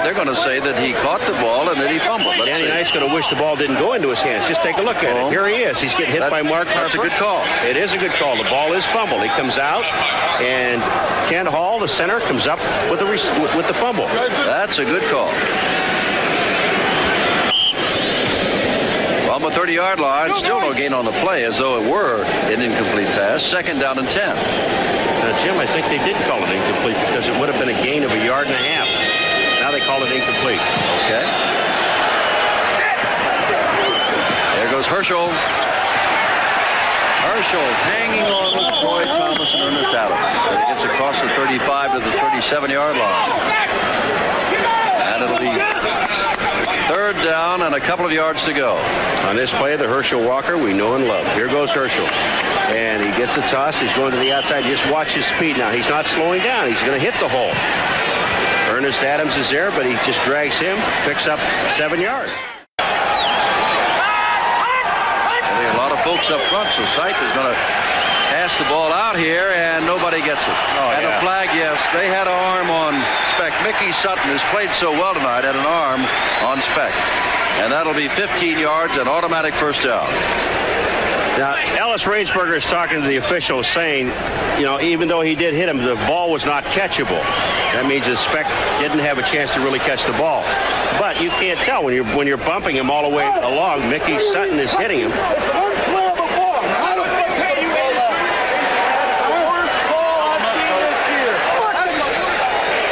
They're going to say that he caught the ball and that he fumbled. Danny Knight's going to wish the ball didn't go into his hands. Just take a look at it. Here he is. He's getting hit by Mark Harper. That's a good call. It is a good call. The ball is fumbled. He comes out, and Kent Hall, the center, comes up with the fumble. That's a good call. On the 30-yard line, still no gain on the play, as though it were an incomplete pass. 2nd down and 10. Now, Jim, I think they did call it incomplete because it would have been a gain of a yard and a half. Now they call it incomplete. Okay. There goes Herschel. Herschel hanging on with Floyd Thomas and Ernest Adams. But it gets across the 35 to the 37-yard line. And it'll be 3rd down and a couple of yards to go. On this play, the Herschel Walker we know and love. Here goes Herschel. And he gets the toss. He's going to the outside. Just watch his speed now. He's not slowing down. He's going to hit the hole. Ernest Adams is there, but he just drags him, picks up 7 yards. A lot of folks up front, so Sipe is going to pass the ball out here, and nobody gets it. A flag, yes. They had an arm on Speck. Mickey Sutton, who's played so well tonight, had an arm on Speck. And that'll be 15 yards and automatic 1st down. Now, Ellis Rainsberger is talking to the officials, saying, you know, even though he did hit him, the ball was not catchable. That means that Speck didn't have a chance to really catch the ball. But you can't tell when you're bumping him all the way along. Mickey Sutton is hitting him.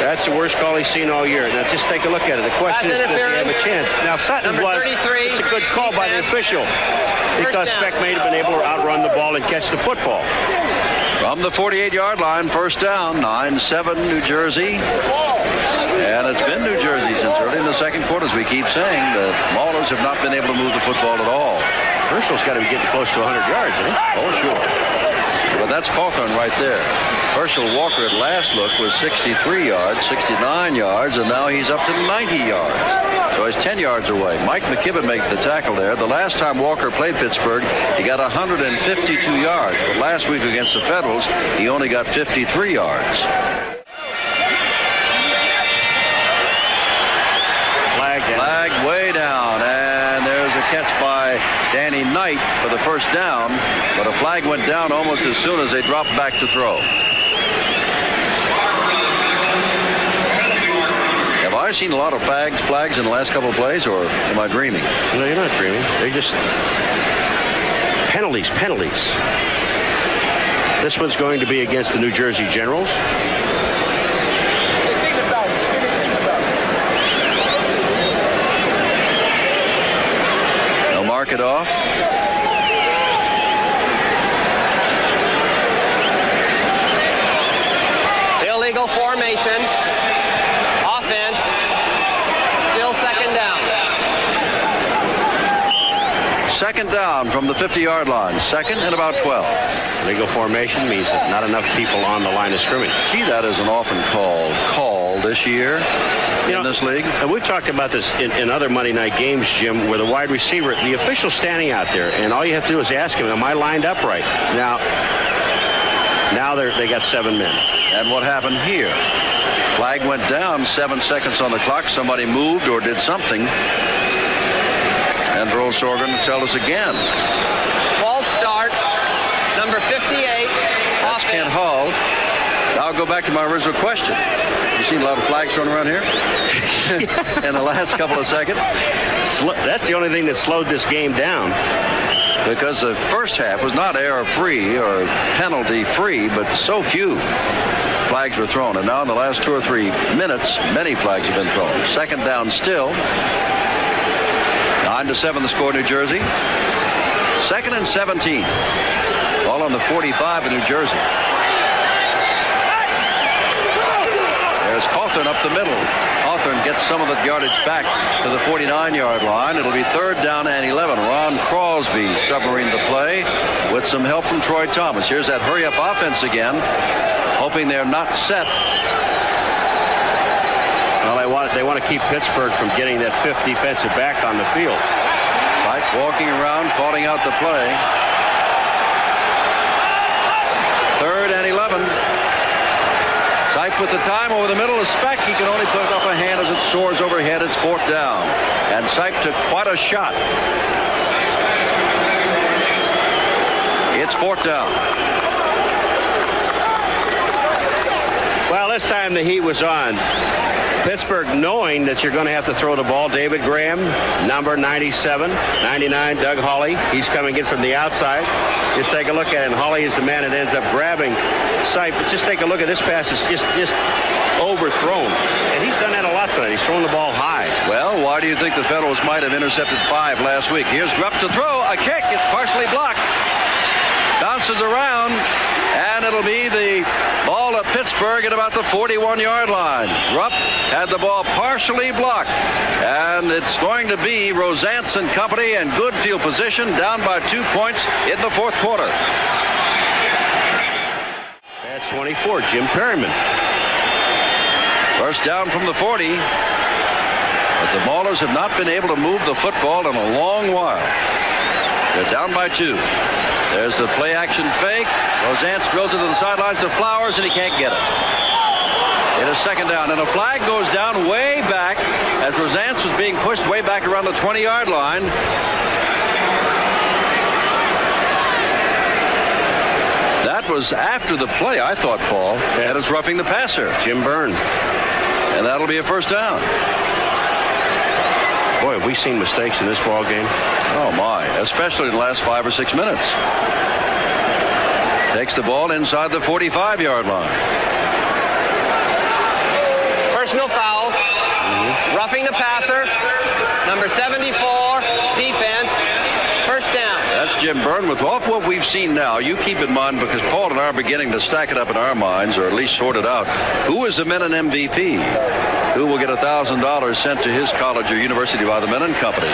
That's the worst call he's seen all year. Now, just take a look at it. The question is, does he have a chance? Now, Sutton was. It's a good call by the official because Speck may have been able to outrun the ball and catch the football. From the 48-yard line, 1st down, 9-7, New Jersey. And it's been New Jersey since early in the 2nd quarter, as we keep saying. The Maulers have not been able to move the football at all. Herschel's got to be getting close to 100 yards, eh? Oh, sure. But that's Carthon right there. Herschel Walker at last look was 63 yards, 69 yards, and now he's up to 90 yards. So he's 10 yards away. Mike McKibben makes the tackle there. The last time Walker played Pittsburgh, he got 152 yards. But last week against the Federals, he only got 53 yards. Flag way down, and there's a catch by Danny Knight for the 1st down, but a flag went down almost as soon as they dropped back to throw. Have I seen a lot of flags in the last couple of plays, or am I dreaming? No, you're not dreaming. They just penalties. This one's going to be against the New Jersey Generals. It off. Illegal formation. Offense. Still 2nd down. 2nd down from the 50-yard line. 2nd and about 12. Illegal formation means that not enough people on the line of scrimmage. Gee, that is an often called call this year. In this league. And we've talked about this in other Monday night games, Jim, where the wide receiver, the official standing out there, and all you have to do is ask him, am I lined up right? Now they got 7 men. And what happened here? Flag went down, 7 seconds on the clock. Somebody moved or did something. And Burl Sorgan to tell us again. False start, number 58. That's Kent Hall. Now I'll go back to my original question. You've seen a lot of flags thrown around here in the last couple of seconds. That's the only thing that slowed this game down. Because the 1st half was not error-free or penalty-free, but so few flags were thrown. And now in the last 2 or 3 minutes, many flags have been thrown. 2nd down still. 9-7 the score, New Jersey. Second and 17. Ball on the 45 of New Jersey. There's Hawthorne up the middle. Hawthorne gets some of the yardage back to the 49-yard line. It'll be third down and 11. Ron Crosby submarine the play with some help from Troy Thomas. Here's that hurry-up offense again, hoping they're not set. Well, they want to keep Pittsburgh from getting that fifth defensive back on the field. Like walking around, calling out the play. Third and 11. Sipe with the time over the middle of Speck. He can only put up a hand as it soars overhead. It's fourth down. And Sipe took quite a shot. It's fourth down. Well, this time the heat was on. Pittsburgh, knowing that you're going to have to throw the ball, David Graham, number 97, 99, Doug Holley. He's coming in from the outside. Just take a look at him. Holley is the man that ends up grabbing Sipe. But just take a look at this pass. It's just overthrown. And he's done that a lot tonight. He's thrown the ball high. Well, why do you think the Federals might have intercepted five last week? Here's Grupp to throw. A kick. It's partially blocked. Bounces around. And it'll be the ball of Pittsburgh at about the 41-yard line. Rupp had the ball partially blocked. And it's going to be Rozantz and company in good field position, down by 2 points in the fourth quarter. That's 24, Jim Perryman. First down from the 40. But the Maulers have not been able to move the football in a long while. They're down by 2. There's the play-action fake. Rozantz drills it to the sidelines to Flowers, and he can't get it. It is second down, and a flag goes down way back as Rozantz was being pushed way back around the 20-yard line. That was after the play, I thought, Paul. That is roughing the passer. Jim Byrne. And that'll be a first down. Boy, have we seen mistakes in this ball game? Oh, my. Especially in the last 5 or 6 minutes. Takes the ball inside the 45-yard line. Personal foul. Roughing the passer. Number 74, defense. First down. That's Jim Byrne. With off what we've seen now, you keep in mind, because Paul and I are beginning to stack it up in our minds, or at least sort it out, who is the Menon MVP? Who will get $1,000 sent to his college or university by the Menon Company?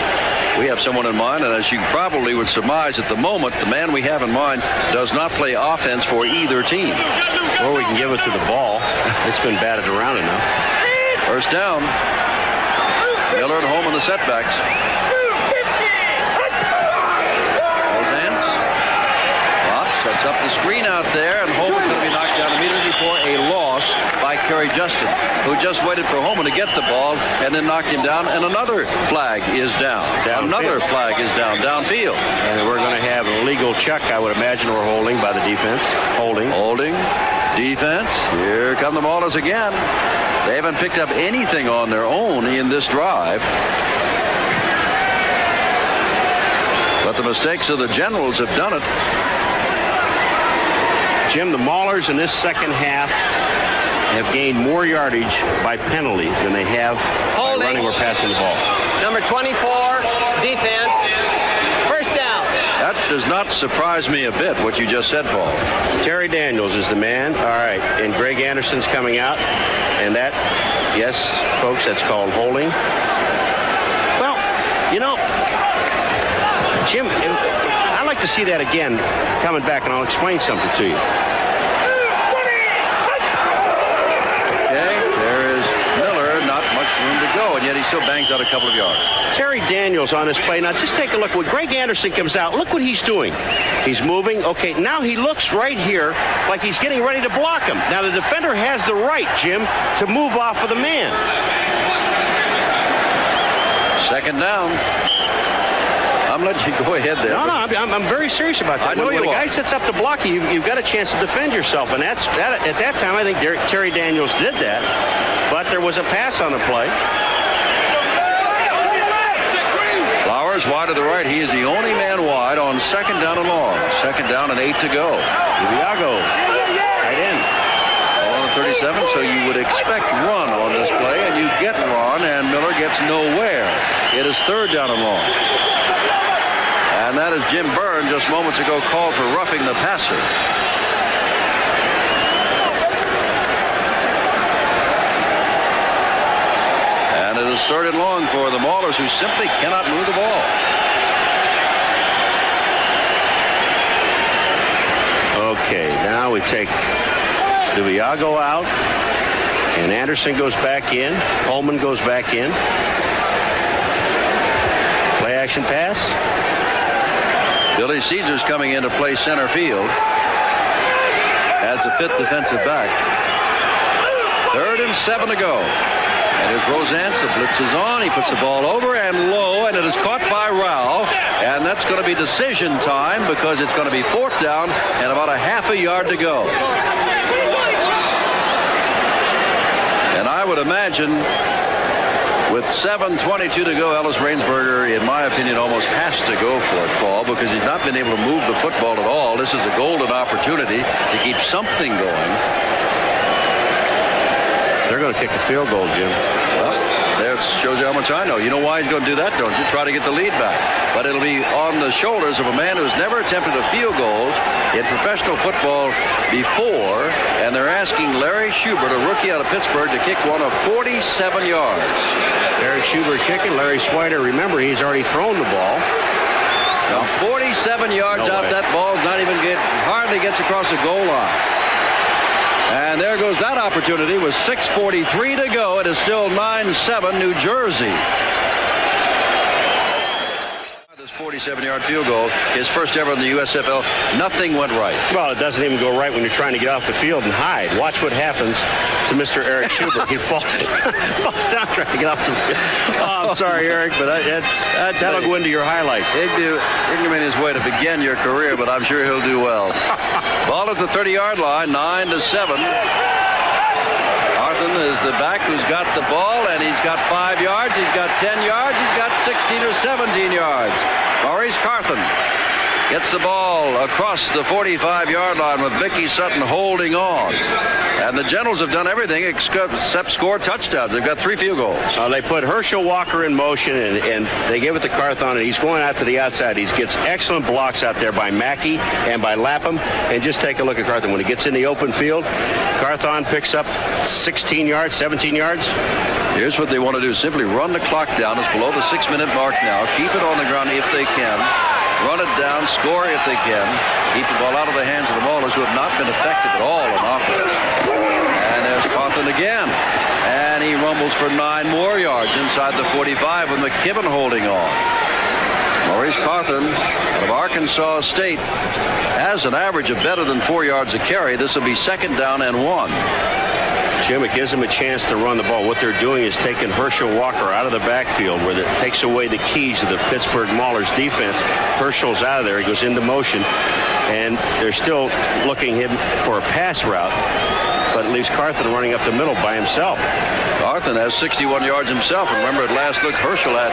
We have someone in mind, and as you probably would surmise at the moment, the man we have in mind does not play offense for either team. Or we can give it to the ball. It's been batted around enough. First down. Miller and Holman the setbacks. Rozantz drops, sets up the screen out there, and Holman's going to be knocked down immediately for a loss by Kerry Justin, who just waited for Holman to get the ball and then knocked him down, and another flag is down. Downfield. And we're going to have an illegal check, I would imagine, or holding by the defense. Holding. Defense. Here come the Maulers again. They haven't picked up anything on their own in this drive. But the mistakes of the Generals have done it. Jim, the Maulers in this second half have gained more yardage by penalty than they have by running or passing the ball. Number 24, defense, first down. That does not surprise me a bit, what you just said, Paul. Terry Daniels is the man. All right, and Greg Anderson's coming out. And that, yes, folks, that's called holding. Well, you know, Jim, I'd like to see that again coming back, and I'll explain something to you. And yet he still bangs out a couple of yards. Terry Daniels on his play. Now just take a look. When Greg Anderson comes out, look what he's doing. He's moving. Okay, now he looks right here like he's getting ready to block him. Now the defender has the right, Jim, to move off of the man. Second down. I'm letting you go ahead there. No, I'm very serious about that. I know when a guy sets up to block you, you've got a chance to defend yourself. And that's that, at that time, I think Terry Daniels did that. But there was a pass on the play. Wide to the right. He is the only man wide on second down and long. Second down and 8 to go. Dibiago right in. All on the 37, so you would expect run on this play, and you get run, and Miller gets nowhere. It is third down and long. And that is Jim Byrne just moments ago called for roughing the passer. And it is third and long for the Maulers, who simply cannot move the ball. Okay, now we take Dibiago out, and Anderson goes back in. Holman goes back in. Play action pass. Billy Caesar's coming in to play center field as the fifth defensive back. Third and 7 to go. And here's Rozantz. The blitz is on. He puts the ball over and low, and it is caught by Rao. And that's going to be decision time, because it's going to be fourth down and about a half a yard to go. And I would imagine, with 7:22 to go, Ellis Rainsberger, in my opinion, almost has to go for it, Paul, because he's not been able to move the football at all. This is a golden opportunity to keep something going. They're going to kick a field goal, Jim. Well, that shows you how much I know. You know why he's going to do that, don't you? Try to get the lead back. But it'll be on the shoulders of a man who's never attempted a field goal in professional football before, and they're asking Larry Schubert, a rookie out of Pittsburgh, to kick one of 47 yards. Eric Schubert kicking. Larry Switer, remember, he's already thrown the ball. Now 47 yards out, that ball's not even hardly gets across the goal line. And there goes that opportunity with 6:43 to go. It is still 9-7 New Jersey. 47-yard field goal, his first ever in the USFL. Nothing went right. Well, it doesn't even go right when you're trying to get off the field and hide. Watch what happens to Mr. Eric Schubert. He falls down trying to get off the field. Oh, I'm sorry, Eric, but that'll go into your highlights. Ignominy is way to begin your career, but I'm sure he'll do well. Ball at the 30-yard line, 9-7. Carthon is the back who's got the ball, and he's got 5 yards, he's got 10 yards, he's got 16 or 17 yards. Maurice Carthon gets the ball across the 45-yard line with Mickey Sutton holding on. And the Generals have done everything except score touchdowns. They've got 3 field goals. They put Herschel Walker in motion, and they give it to Carthon, and he's going out to the outside. He gets excellent blocks out there by Mackey and by Lapham. And just take a look at Carthon. When he gets in the open field, Carthon picks up 16 yards, 17 yards. Here's what they want to do. Simply run the clock down. It's below the 6-minute mark now. Keep it on the ground if they can. Run it down. Score if they can. Keep the ball out of the hands of the Maulers, who have not been effective at all in offense. And there's Carthon again. And he rumbles for 9 more yards inside the 45 with McKibben holding on. Maurice Carthon of Arkansas State has an average of better than 4 yards a carry. This will be 2nd down and 1. Jim, it gives them a chance to run the ball. What they're doing is taking Herschel Walker out of the backfield, where it takes away the keys of the Pittsburgh Maulers defense. Herschel's out of there. He goes into motion, and they're still looking him for a pass route, but it leaves Carthon running up the middle by himself. Carthon has 61 yards himself. Remember, at last look, Herschel had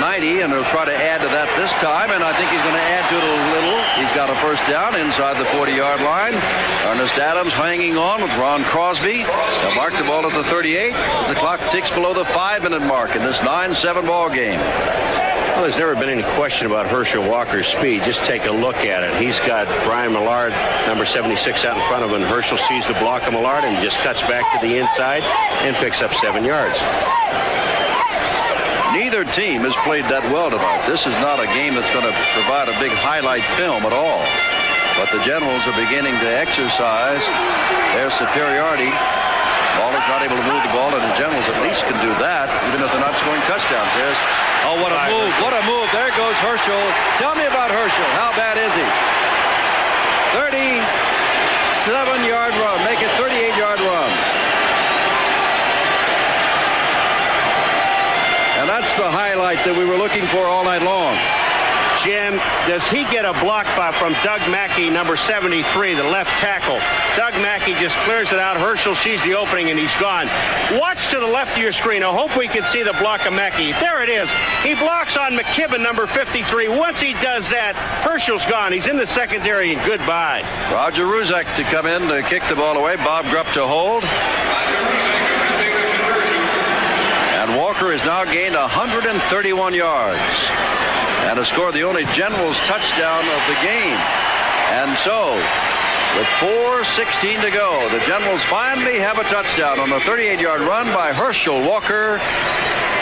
90, and he'll try to add to that this time, and I think he's going to add to it a little. He's got a first down inside the 40-yard line. Ernest Adams hanging on with Ron Crosby. They'll mark the ball at the 38 as the clock ticks below the 5-minute mark in this 9-7 ball game. Well, there's never been any question about Herschel Walker's speed. Just take a look at it. He's got Brian Millard, number 76, out in front of him. Herschel sees the block of Millard and just cuts back to the inside and picks up 7 yards. Neither team has played that well tonight. This is not a game that's going to provide a big highlight film at all. But the Generals are beginning to exercise their superiority. Maulers not able to move the ball, and the Generals at least can do that, even if they're not scoring touchdowns. There's, oh, what a move. What a move. There goes Herschel. Tell me about Herschel. How bad is he? 37-yard run. Make it 38-yard run. And that's the highlight that we were looking for all night long. Jim, does he get a block from Doug Mackey, number 73, the left tackle? Doug Mackey just clears it out. Herschel sees the opening, and he's gone. Watch to the left of your screen. I hope we can see the block of Mackey. There it is. He blocks on McKibben, number 53. Once he does that, Herschel's gone. He's in the secondary, and goodbye. Roger Ruzek to come in to kick the ball away. Bob Grupp to hold. Walker has now gained 131 yards. and to score the only Generals touchdown of the game. And so, with 4:16 to go, the Generals finally have a touchdown on a 38-yard run by Herschel Walker.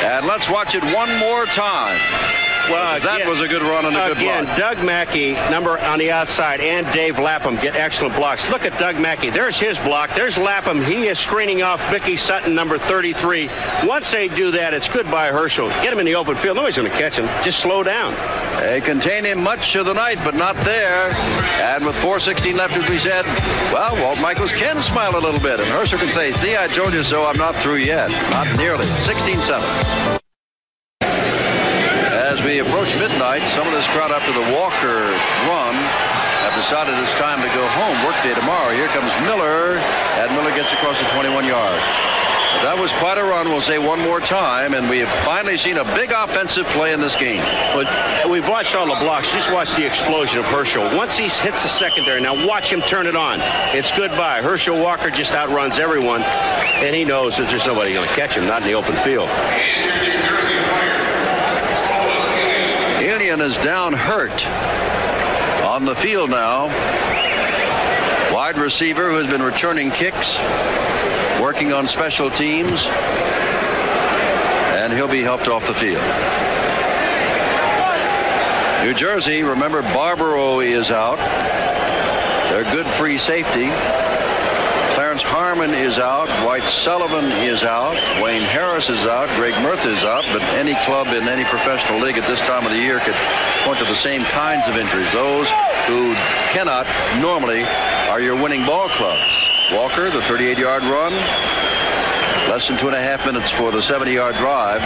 And let's watch it one more time. Well, again, that was a good run and a good block. Doug Mackey, number on the outside, and Dave Lapham get excellent blocks. Look at Doug Mackey. There's his block. There's Lapham. He is screening off Mickey Sutton, number 33. Once they do that, it's goodbye, Herschel. Get him in the open field. Nobody's going to catch him. Just slow down. They contain him much of the night, but not there. And with 4:16 left, as we said, well, Walt Michaels can smile a little bit. And Herschel can say, see, I told you so. I'm not through yet. Not nearly. 16-7. As we approach midnight, some of this crowd after the Walker run have decided it's time to go home. Workday tomorrow. Here comes Miller, and Miller gets across the 21-yard. That was quite a run, we'll say one more time, and we have finally seen a big offensive play in this game. But we've watched all the blocks. Just watch the explosion of Herschel. Once he hits the secondary, now watch him turn it on. It's goodbye. Herschel Walker just outruns everyone, and he knows that there's nobody going to catch him, not in the open field. Is down hurt on the field now. Wide receiver who's been returning kicks, working on special teams, and he'll be helped off the field. New Jersey, remember Barbaro is out. Their good free safety. Clarence Harmon is out. Dwight Sullivan is out. Wayne Harris is out. Greg Merth is out. But any club in any professional league at this time of the year could point to the same kinds of injuries. Those who cannot normally are your winning ball clubs. Walker, the 38-yard run. Less than 2.5 minutes for the 70-yard drive.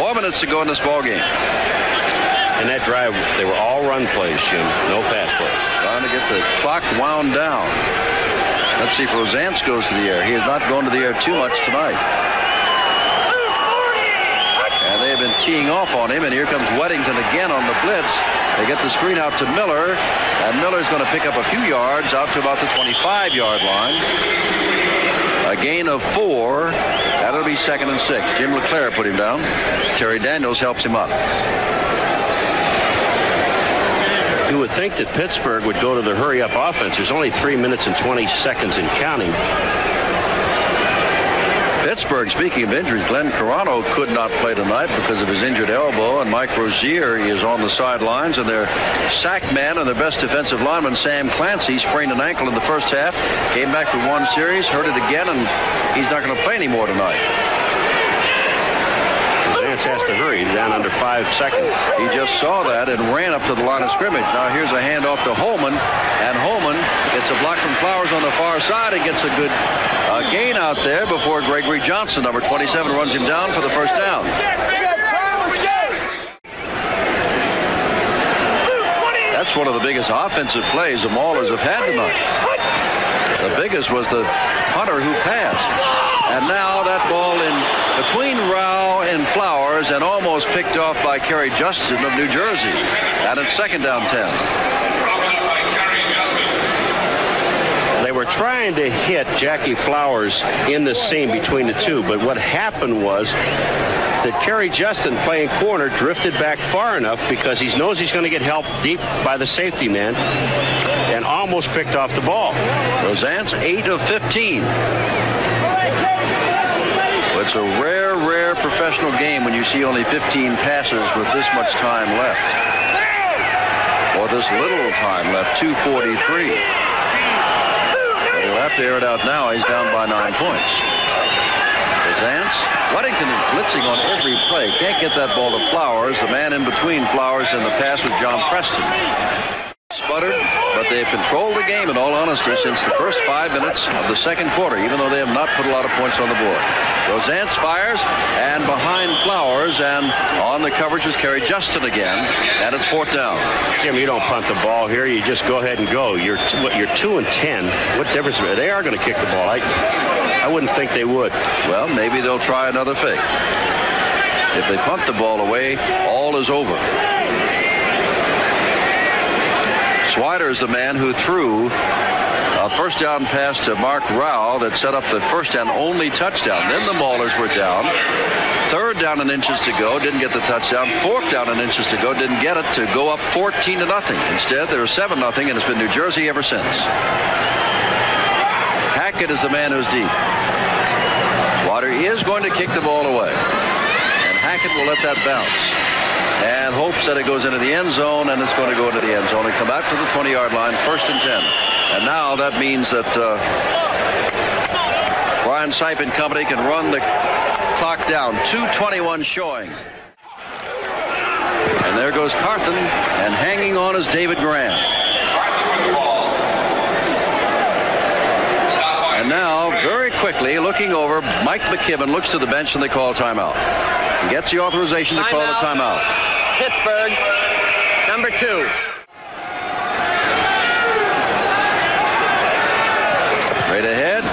4 minutes to go in this ball game. And that drive, they were all run plays, Jim. No pass plays. Trying to get the clock wound down. Let's see if Rozantz goes to the air. He has not gone to the air too much tonight. And they have been teeing off on him, and here comes Weddington again on the blitz. They get the screen out to Miller, and Miller's going to pick up a few yards out to about the 25-yard line. A gain of 4. That'll be 2nd and 6. Jim LeClair put him down. Terry Daniels helps him up. You would think that Pittsburgh would go to the hurry-up offense. There's only 3 minutes and 20 seconds in counting. Pittsburgh, speaking of injuries, Glenn Carano could not play tonight because of his injured elbow, and Mike Rozier is on the sidelines, and their sack man and their best defensive lineman, Sam Clancy, sprained an ankle in the first half, came back for one series, hurt it again, and he's not going to play anymore tonight. Has to hurry down under 5 seconds. He just saw that and ran up to the line of scrimmage. Now here's a handoff to Holman, and Holman gets a block from Flowers on the far side and gets a good gain out there before Gregory Johnson, number 27, runs him down for the first down. That's one of the biggest offensive plays the Maulers have had tonight. The biggest was the punter who passed. And now that ball in between Rao and Flowers and almost picked off by Kerry Justin of New Jersey. And it's 2nd down 10. They were trying to hit Jackie Flowers in the seam between the two, but what happened was that Kerry Justin, playing corner, drifted back far enough because he knows he's going to get help deep by the safety man and almost picked off the ball. Rozantz, 8 of 15. It's a rare, rare professional game when you see only 15 passes with this much time left. Or this little time left, 2:43. But he'll have to air it out now. He's down by 9 points. Rozantz. Weddington is blitzing on every play. Can't get that ball to Flowers. The man in between Flowers and the pass with John Preston. Sputtered, but they've controlled the game, in all honesty, since the first 5 minutes of the second quarter, even though they have not put a lot of points on the board. Rozantz fires, and behind Flowers, and on the coverage was Kerry Justin again, and it's 4th down. Jim, you don't punt the ball here. You just go ahead and go. You're 2 and 10. What difference? They are going to kick the ball. I wouldn't think they would. Well, maybe they'll try another fake. If they punt the ball away, all is over. Swider is the man who threw First down pass to Mark Rowell that set up the first and only touchdown. Then the Maulers were down. Third down and inches to go, didn't get the touchdown. Fourth down and inches to go, didn't get it, to go up 14-0. Instead, they're 7-0, and it's been New Jersey ever since. Hackett is the man who's deep. Water is going to kick the ball away, and Hackett will let that bounce and hopes that it goes into the end zone, and it's going to go into the end zone and come back to the 20-yard line, 1st and 10. And now that means that Brian Sipe and company can run the clock down. 2:21 showing. And there goes Carthon, and hanging on is David Graham. And now, very quickly, looking over, Mike McKibben looks to the bench and they call timeout. He gets the authorization to call the timeout. Pittsburgh, number 2. Right ahead,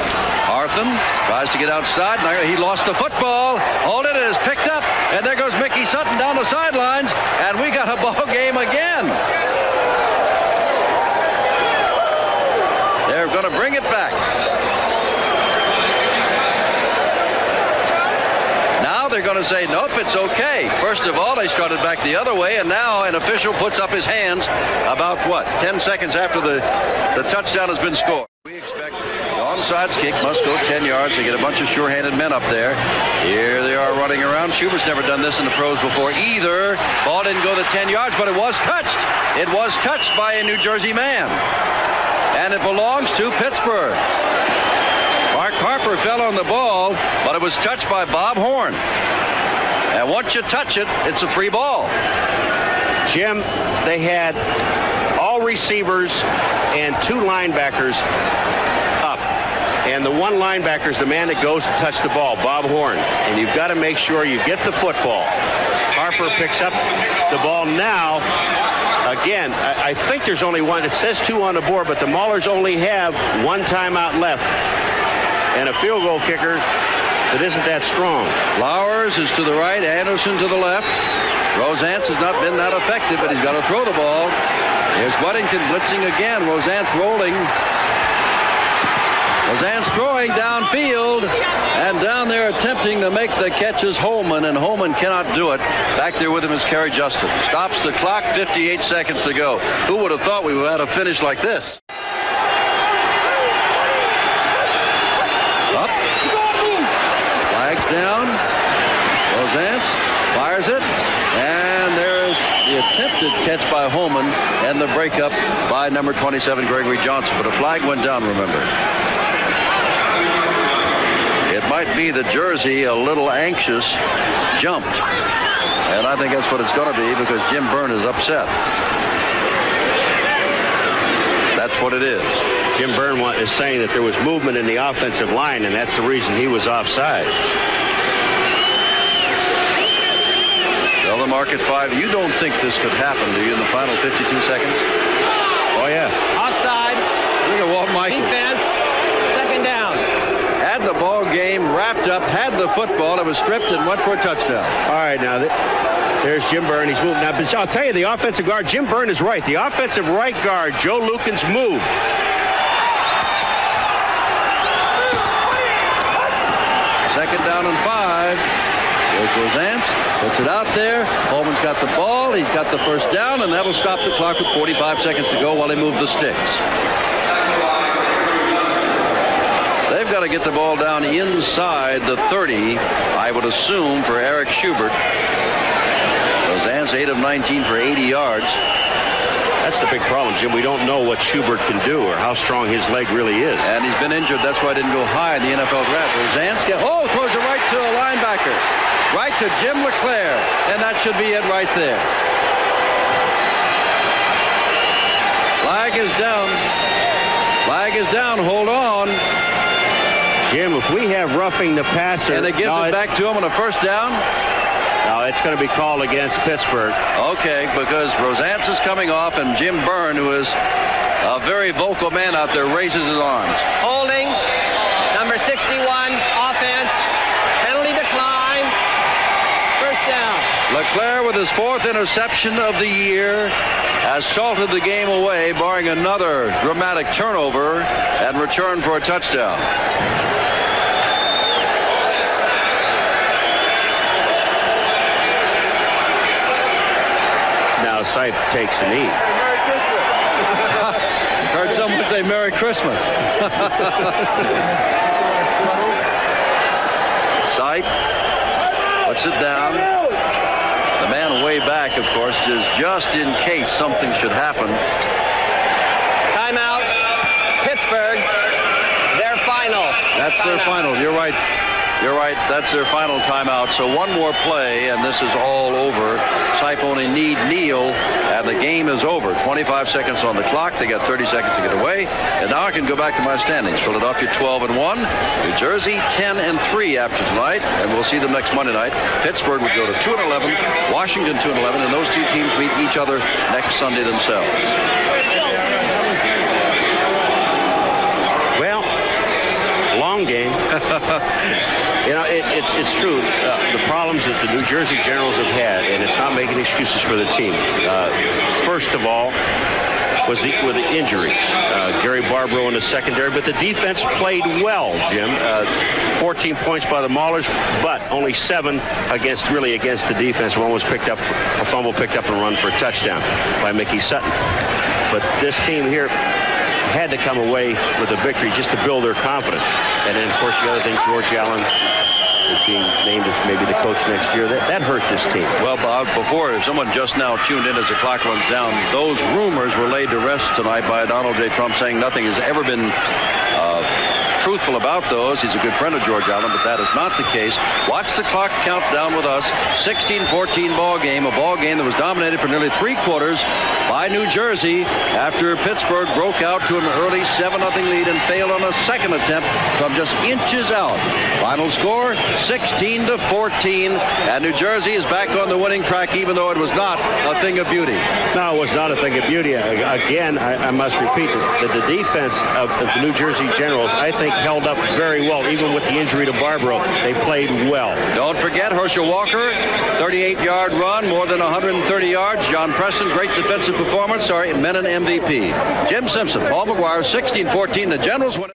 Carthon tries to get outside. He lost the football. Hold it, it is picked up, and there goes Mickey Sutton down the sidelines, and we got a ball game again. They're going to bring it back. They're going to say, nope, it's okay. First of all, they started back the other way, and now an official puts up his hands about, 10 seconds after the touchdown has been scored. We expect the onside kick must go 10 yards. They get a bunch of sure-handed men up there. Here they are running around. Schubert's never done this in the pros before either. Ball didn't go the 10 yards, but it was touched. It was touched by a New Jersey man, and it belongs to Pittsburgh. Harper fell on the ball, but it was touched by Bob Horn. And once you touch it, it's a free ball. Jim, they had all receivers and 2 linebackers up. And the 1 linebacker is the man that goes to touch the ball, Bob Horn. And you've got to make sure you get the football. Harper picks up the ball now. Again, I think there's only one. It says 2 on the board, but the Maulers only have 1 timeout left. And a field goal kicker that isn't that strong. Flowers is to the right, Anderson to the left. Rozantz has not been that effective, but he's got to throw the ball. Here's Weddington blitzing again. Rozantz rolling. Rozantz throwing downfield, and down there attempting to make the catch is Holman, and Holman cannot do it. Back there with him is Kerry Justin. Stops the clock, 58 seconds to go. Who would have thought we would have had a finish like this? Down. Rozantz fires it, and there's the attempted catch by Holman and the breakup by number 27 Gregory Johnson, but a flag went down, remember. It might be that Jersey, a little anxious, jumped, and I think that's what it's going to be, because Jim Byrne is upset. That's what it is. Jim Byrne is saying that there was movement in the offensive line, and that's the reason he was offside. Well, the mark at 5. You don't think this could happen, do you, in the final 52 seconds? Oh, yeah. Offside. Look at Walt Michael. Defense. 2nd down. Had the ball game wrapped up, had the football. It was stripped and went for a touchdown. All right, now, there's Jim Byrne. He's moving up. I'll tell you, the offensive guard, Jim Byrne is right. The offensive right guard, Joe Lukens, moved. Down and 5. There's Rozantz. Puts it out there. Holman's got the ball. He's got the first down, and that'll stop the clock with 45 seconds to go while they move the sticks. They've got to get the ball down inside the 30, I would assume, for Eric Schubert. Rozantz 8 of 19 for 80 yards. That's the big problem, Jim. We don't know what Schubert can do or how strong his leg really is. And he's been injured. That's why I didn't go high in the NFL draft. Throws it right to a linebacker. Right to Jim LeClair. And that should be it right there. Flag is down. Flag is down. Hold on. Jim, if we have roughing the passer. And they give it back to him on a first down. No, it's going to be called against Pittsburgh. Okay, because Rozantz is coming off, and Jim Byrne, who is a very vocal man out there, raises his arms. Holding, number 61, offense, penalty decline, first down. LeClair with his 4th interception of the year. has salted the game away, barring another dramatic turnover and return for a touchdown. Now Sipe takes the knee. Heard someone say Merry Christmas. Sipe puts it down. The man way back, of course, is just in case something should happen. Timeout. Pittsburgh. Their final. That's their final. You're right. You're right. That's their final timeout. So one more play, and this is all over. Sipe only need kneel, and the game is over. 25 seconds on the clock. They got 30 seconds to get away. And now I can go back to my standings. Philadelphia 12-1. New Jersey 10-3 after tonight, and we'll see them next Monday night. Pittsburgh would go to 2-11. Washington 2-11, and those two teams meet each other next Sunday themselves. Well, long game. You know, it's true. The problems that the New Jersey Generals have had, and it's not making excuses for the team. First of all, were the injuries. Gary Barbaro in the secondary, but the defense played well, Jim. 14 points by the Maulers, but only 7 against the defense. One was picked up, a fumble picked up and run for a touchdown by Mickey Sutton. But this team here had to come away with a victory just to build their confidence. And then, of course, the other thing, George Allen is being named as maybe the coach next year. That hurt this team. Well, Bob, before, if someone just now tuned in as the clock runs down, those rumors were laid to rest tonight by Donald J. Trump saying nothing has ever been truthful about those. He's a good friend of George Allen, but that is not the case. Watch the clock count down with us. 16-14 ball game, a ball game that was dominated for nearly three quarters by New Jersey after Pittsburgh broke out to an early 7-0 lead and failed on a second attempt from just inches out. Final score, 16-14, and New Jersey is back on the winning track, even though it was not a thing of beauty. No, it was not a thing of beauty. Again, I must repeat that the defense of the New Jersey Generals, I think, held up very well. Even with the injury to Barbaro, they played well. Don't forget Herschel Walker, 38-yard run, more than 130 yards. John Preston, great defensive performance. Sorry, Menon MVP. Jim Simpson, Paul McGuire, 16-14. The Generals win.